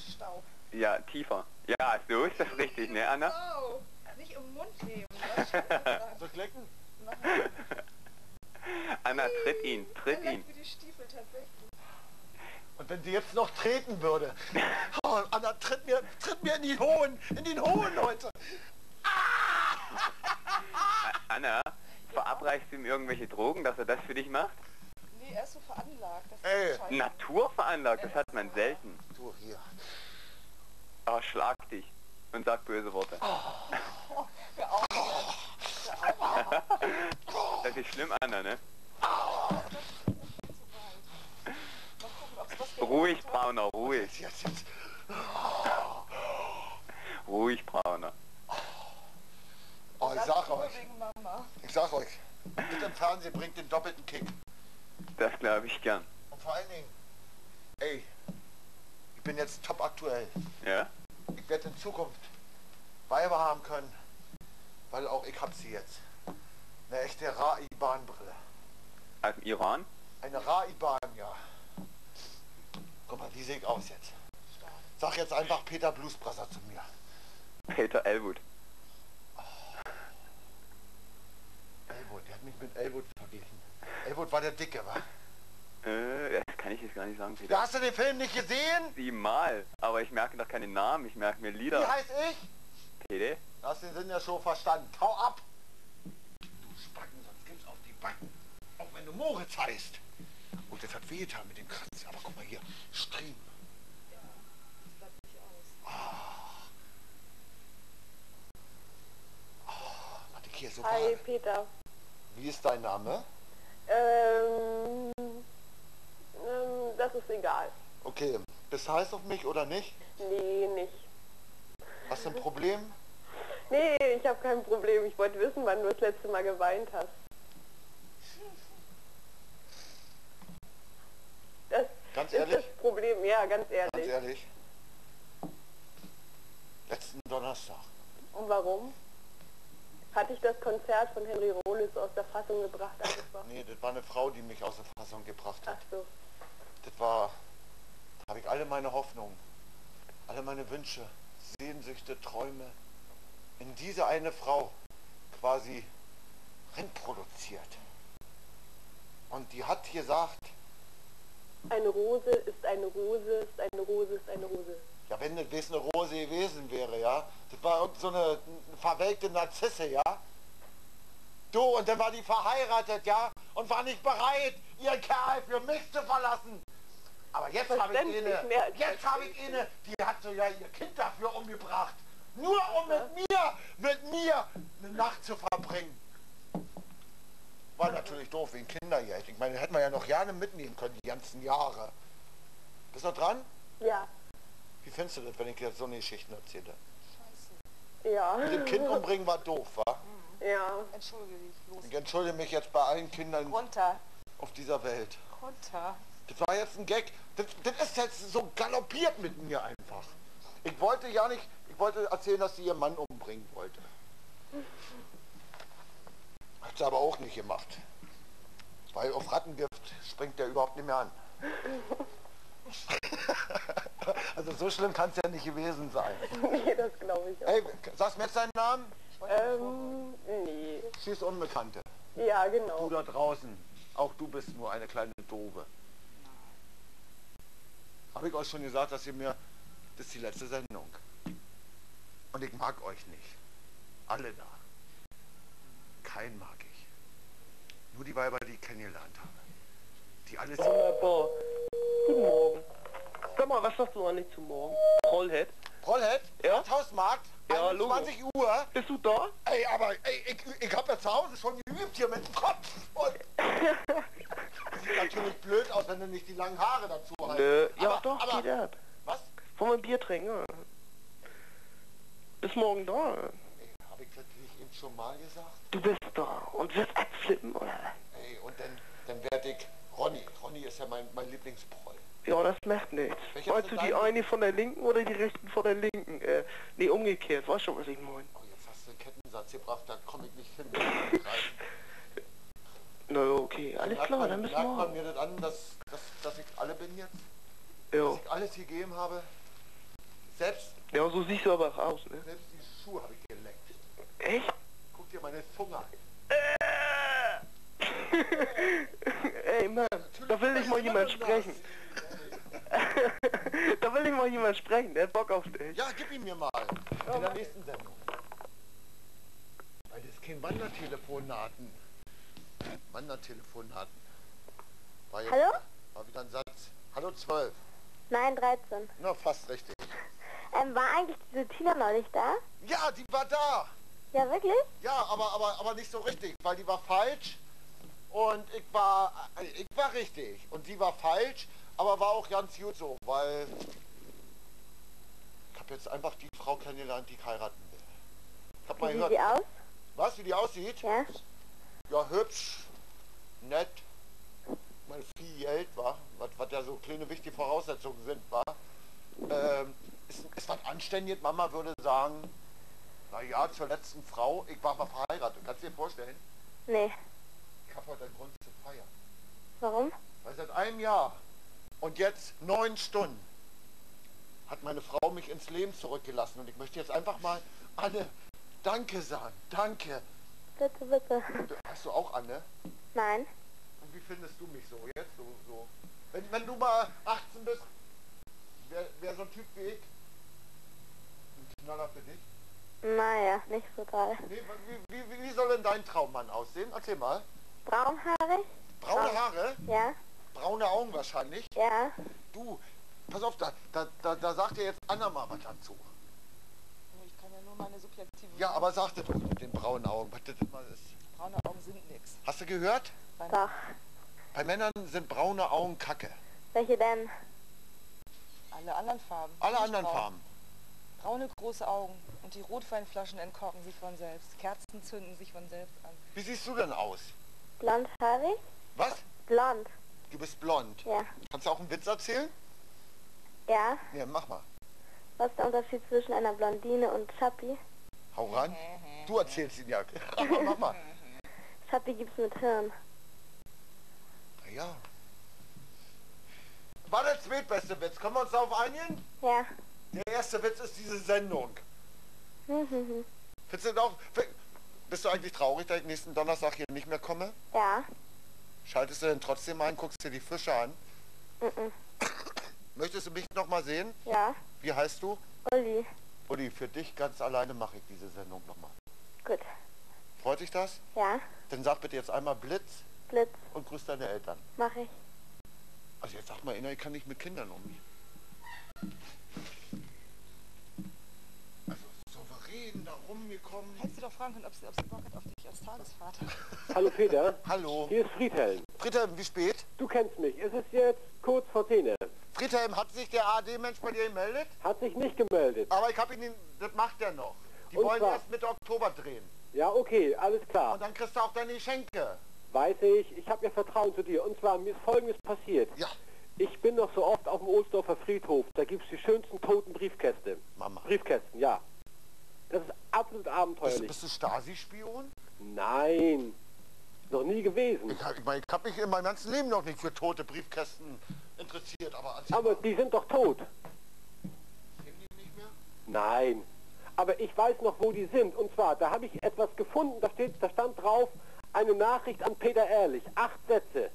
Stau. Ja, tiefer. Ja, so ist das richtig, ne, Anna? Wow. Nicht im Mund nehmen. So klecken? Anna, tritt ihn, tritt ihn. Wie die Stiefel tatsächlich. Und wenn sie jetzt noch treten würde. Oh, Anna, tritt mir in den Hohen heute. Anna, verabreichst du ihm irgendwelche Drogen, dass er das für dich macht? Nee, er ist so veranlagt. Naturveranlagt, das hat man selten. Du, hier. Oh, schlag dich und sag böse Worte. Das ist schlimm, Anna, ne? Ruhig, Brauner, ruhig. Ruhig, Brauner. Oh, ich sag euch, mit dem Fernsehen bringt den doppelten Kick. Das glaube ich gern. Und vor allen Dingen, ey, ich bin jetzt top aktuell. Ja. Ich werde in Zukunft Weiber haben können, weil auch ich hab sie jetzt. Eine echte Raiban-Brille. Aus dem Iran? Eine Raiban, ja. Guck mal, wie sehe ich aus jetzt? Sag jetzt einfach Peter Bluesbrasser zu mir. Peter Elwood. Oh. Elwood, der hat mich mit Elwood verglichen. Elwood war der Dicke, wa? Das kann ich jetzt gar nicht sagen, Peter. Hast du den Film nicht gesehen? 7 Mal. Aber ich merke doch keine Namen, ich merke mir Lieder. Wie heißt ich? Peter? Du hast den Sinn ja schon verstanden. Hau ab! Du Spacken, sonst gibt's auf die Backen. Auch wenn du Moritz heißt. Und das hat wehgetan mit dem Kratz. Aber guck mal hier. Stream. Ja, das bleibt nicht aus. Warte, hier so. Hi, Peter. Wie ist dein Name? Das ist egal. Okay, bist heiß auf mich oder nicht? Nee, nicht. Hast du ein Problem? Nee, ich habe kein Problem. Ich wollte wissen, wann du das letzte Mal geweint hast. Das ganz ehrlich? Ist das Problem, ja, ganz ehrlich. Ganz ehrlich? Letzten Donnerstag. Und warum? Hatte ich das Konzert von Henry Rollins aus der Fassung gebracht? Nee, das war eine Frau, die mich aus der Fassung gebracht hat. Ach so. Das war, da habe ich alle meine Hoffnungen, alle meine Wünsche, Sehnsüchte, Träume in diese eine Frau quasi reinproduziert. Und die hat gesagt... Eine Rose ist eine Rose, ist eine Rose, ist eine Rose. Ja, wenn das eine Rose gewesen wäre, ja. Das war irgend so eine verwelkte Narzisse, ja. Du, und dann war die verheiratet, ja. Und war nicht bereit, ihren Kerl für mich zu verlassen. Aber jetzt habe ich eine, die hat so ja ihr Kind dafür umgebracht. Nur um mit mir eine Nacht zu verbringen. War natürlich doof, wegen Kindergeld. Ich meine, das hätten wir ja noch Jahre mitnehmen können, die ganzen Jahre. Bist du noch dran? Ja. Wie findest du das, wenn ich dir so eine Geschichte erzähle? Scheiße. Ja. Mit dem Kind umbringen war doof, wa? Ja. Entschuldige dich. Los. Ich entschuldige mich jetzt bei allen Kindern auf dieser Welt. Runter. Das war jetzt ein Gag. Das ist jetzt so galoppiert mit mir einfach. Ich wollte ja nicht, ich wollte erzählen, dass sie ihren Mann umbringen wollte. Hat sie aber auch nicht gemacht. Weil auf Rattengift springt der überhaupt nicht mehr an. Also so schlimm kann es ja nicht gewesen sein. Nee, das glaube ich auch. Ey, sagst du mir jetzt deinen Namen? Nee. Sie ist Unbekannte. Ja, genau. Du da draußen, auch du bist nur eine kleine Doofe. Habe ich euch schon gesagt, dass ihr mir... Das ist die letzte Sendung. Und ich mag euch nicht. Alle da. Keinen mag ich. Nur die Weiber, die ich kennengelernt habe. Die alles... Wunderbar. Guten Morgen. Sag mal, was sagst du eigentlich zu morgen? Rollhead? Rollhead? Ja? Hausmarkt? Ja, 20 Uhr. Bist du da? Ey, aber ey, ich hab ja zu Hause schon geübt hier mit dem Kopf. Und sieht natürlich blöd aus, wenn du nicht die langen Haare dazu hast. Nö, aber, ja doch, aber, geht ab. Was? Wollen wir ein Bier trinken? Ja. Bis morgen da. Ey, hab ich das nicht eben schon mal gesagt? Du bist da und wirst abflippen, oder? Ey, und dann werd ich Ronny. Ronny ist ja mein Lieblingsbräu. Ja, das macht nichts. Meinst du die eine von der linken oder die rechten von der linken? Nee, umgekehrt. Weißt schon, was ich meine? Oh, jetzt hast du einen Kettensatz gebracht, da komme ich nicht hin. Na no, okay, alles klar, dann müssen wir... Merkt man mir das an, dass ich alle bin jetzt? Ja. Dass ich alles gegeben habe? Selbst... Ja, so siehst du aber auch aus, ne? Selbst die Schuhe habe ich geleckt. Echt? Guck dir meine Zunge an. Ey, Mann, da will ich mal jemand sprechen. Da will ich mal jemand sprechen, der hat Bock auf dich. Ja, gib ihn mir mal. Oh, in der nächsten Sendung. Weil das kein Wandertelefonaten. War jetzt, hallo? War wieder ein Satz. Hallo 12. Nein, 13. Na, fast richtig. War eigentlich diese Tina noch nicht da? Ja, die war da. Ja, wirklich? Ja, aber nicht so richtig, weil die war falsch und ich war richtig. Und die war falsch, aber war auch ganz gut so, weil ich habe jetzt einfach die Frau kennengelernt, die ich heiraten will. Ich hab mal gehört, wie die aussieht? Was, wie die aussieht? Ja. Ja, hübsch, nett, mal viel Geld, war, was ja so kleine wichtige Voraussetzungen sind, war. Ist was anständig, Mama würde sagen, naja, zur letzten Frau, ich war mal verheiratet, kannst du dir vorstellen? Nee. Ich habe heute einen Grund zu feiern. Warum? Weil seit einem Jahr und jetzt 9 Stunden hat meine Frau mich ins Leben zurückgelassen und ich möchte jetzt einfach mal alle Danke sagen, danke. Wicke, Wicke. Hast du auch an, ne? Nein. Und wie findest du mich so jetzt? So. Wenn du mal 18 bist, wär so ein Typ wie ich ein Knaller für dich? Naja, nicht so geil. Nee, wie soll denn dein Traummann aussehen? Erzähl mal. Braunhaarig. Braune Haare? Ja. Braune Augen wahrscheinlich? Ja. Du, pass auf, da sagt dir jetzt Anna mal was dazu. Ich kann ja nur meine subjektive... Ja, aber sag dir doch mit den braunen Augen, was das mal ist. Braune Augen sind nix. Hast du gehört? Doch. Bei Männern sind braune Augen kacke. Welche denn? Alle anderen Farben. Alle anderen Farben. Braune große Augen und die Rotweinflaschen entkorken sich von selbst. Kerzen zünden sich von selbst an. Wie siehst du denn aus? Blondhaarig. Was? Blond. Du bist blond? Ja. Kannst du auch einen Witz erzählen? Ja. Ja, mach mal. Was ist der Unterschied zwischen einer Blondine und Chappi? Hau ran. Du erzählst ihn ja. Aber mach mal. Chappi gibt's mit Hirn. Na ja. War der zweitbeste Witz. Können wir uns darauf einigen? Ja. Der erste Witz ist diese Sendung. Findest du auch... Bist du eigentlich traurig, dass ich nächsten Donnerstag hier nicht mehr komme? Ja. Schaltest du denn trotzdem ein, guckst dir die Fische an? Möchtest du mich nochmal sehen? Ja. Wie heißt du? Uli. Uli, für dich ganz alleine mache ich diese Sendung nochmal. Gut. Freut dich das? Ja. Dann sag bitte jetzt einmal Blitz. Blitz. Und grüß deine Eltern. Mach ich. Also jetzt sag mal, ich kann nicht mit Kindern umgehen. Da rumgekommen. Hättest du doch fragen können, ob sie Bock hat auf dich als Tagesvater. Hallo Peter. Hallo. Hier ist Friedhelm. Friedhelm, wie spät? Du kennst mich. Es ist jetzt kurz vor 10. Friedhelm, hat sich der AD-Mensch bei dir gemeldet? Hat sich nicht gemeldet. Aber ich habe ihn... Das macht er noch. Die wollen erst Mitte Oktober drehen. Ja, okay. Alles klar. Und dann kriegst du auch deine Geschenke. Weiß ich. Ich habe ja Vertrauen zu dir. Und zwar, mir ist Folgendes passiert. Ja. Ich bin noch so oft auf dem Ohlsdorfer Friedhof. Da gibt es die schönsten toten Briefkästen. Mama. Briefkästen, ja. Das ist absolut abenteuerlich. Bist du Stasi-Spion? Nein, noch nie gewesen. Ich habe mich in meinem ganzen Leben noch nicht für tote Briefkästen interessiert. Aber die sind doch tot. Leben die nicht mehr? Nein, aber ich weiß noch, wo die sind. Und zwar, da habe ich etwas gefunden, da stand drauf, eine Nachricht an Peter Ehrlich. 8 Sätze.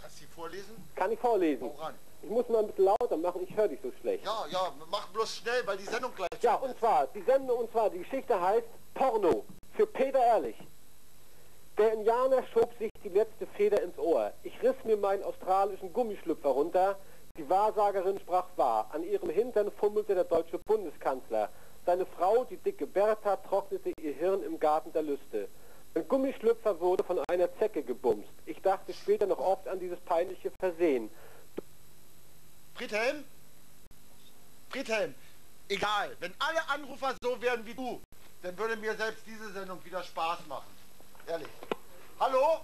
Kannst du die vorlesen? Kann ich vorlesen. Woran? Ich muss mal ein bisschen lauter machen, ich höre dich so schlecht. Ja, mach bloß schnell, weil die Sendung gleich... Ja, und zwar, die Geschichte heißt Porno, für Peter Ehrlich. Der Indianer schob sich die letzte Feder ins Ohr. Ich riss mir meinen australischen Gummischlüpfer runter. Die Wahrsagerin sprach wahr. An ihrem Hintern fummelte der deutsche Bundeskanzler. Seine Frau, die dicke Bertha, trocknete ihr Hirn im Garten der Lüste. Ein Gummischlüpfer wurde von einer Zecke gebumst. Ich dachte später noch oft an dieses peinliche Versehen. Friedhelm? Friedhelm, egal, wenn alle Anrufer so wären wie du, dann würde mir selbst diese Sendung wieder Spaß machen. Ehrlich. Hallo?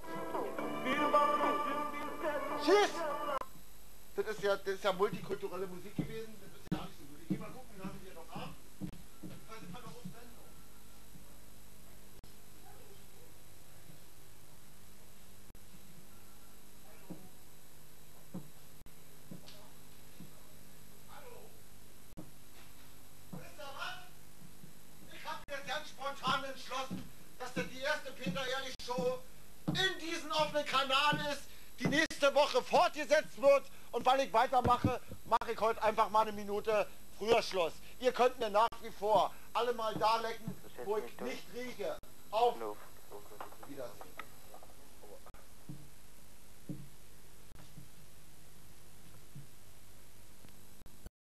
Tschüss! Das ist ja multikulturelle Musik gewesen. Das ist ja nicht so gut. Ich geh mal gucken, wie lange wir noch haben. Das kann doch uns Sendung. Dass das die erste Peter Ehrlich Show in diesem offenen Kanal ist, die nächste Woche fortgesetzt wird, und weil ich weitermache, mache ich heute einfach mal eine Minute früher Schluss. Ihr könnt mir nach wie vor alle mal da lecken, wo ich nicht rieche.